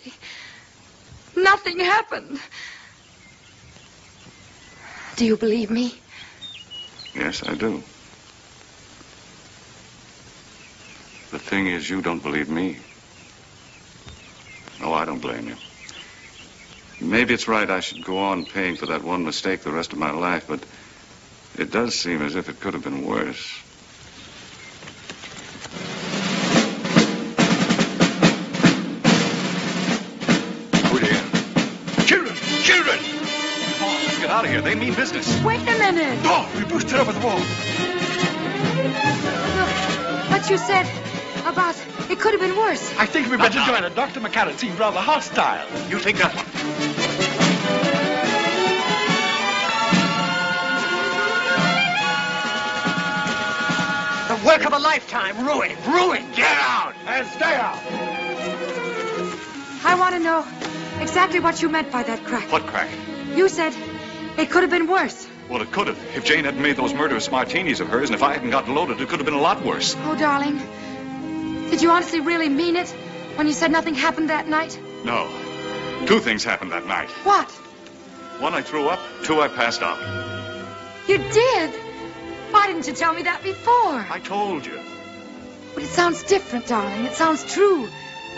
Nothing happened. Do you believe me? Yes, I do. The thing is, you don't believe me. No, I don't blame you. Maybe it's right I should go on paying for that one mistake the rest of my life, but... it does seem as if it could have been worse. Oh, dear. Children! Children! Come on, let's get out of here. They mean business. Wait a minute. Oh, we boosted over the wall. Look, what you said about it could have been worse. I think we better join it. Doctor McCarran seemed rather hostile. You take that one. Work of a lifetime, ruined, ruined. Get out and stay out. I want to know exactly what you meant by that crack. What crack? You said it could have been worse. Well, it could have. If Jane hadn't made those murderous martinis of hers, and if I hadn't gotten loaded, it could have been a lot worse. Oh, darling, did you honestly really mean it when you said nothing happened that night? No. Two things happened that night. What? One, I threw up. Two, I passed out. You did? Why didn't you tell me that before? I told you. But it sounds different, darling. It sounds true.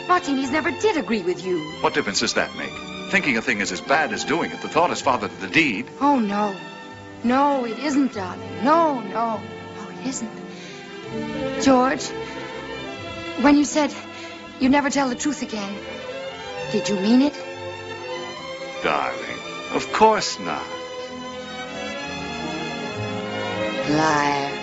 Martinis never did agree with you. What difference does that make? Thinking a thing is as bad as doing it. The thought is father to the deed. Oh, no. No, it isn't, darling. No, no. No, it isn't. George, when you said you'd never tell the truth again, did you mean it? Darling, of course not. Liar.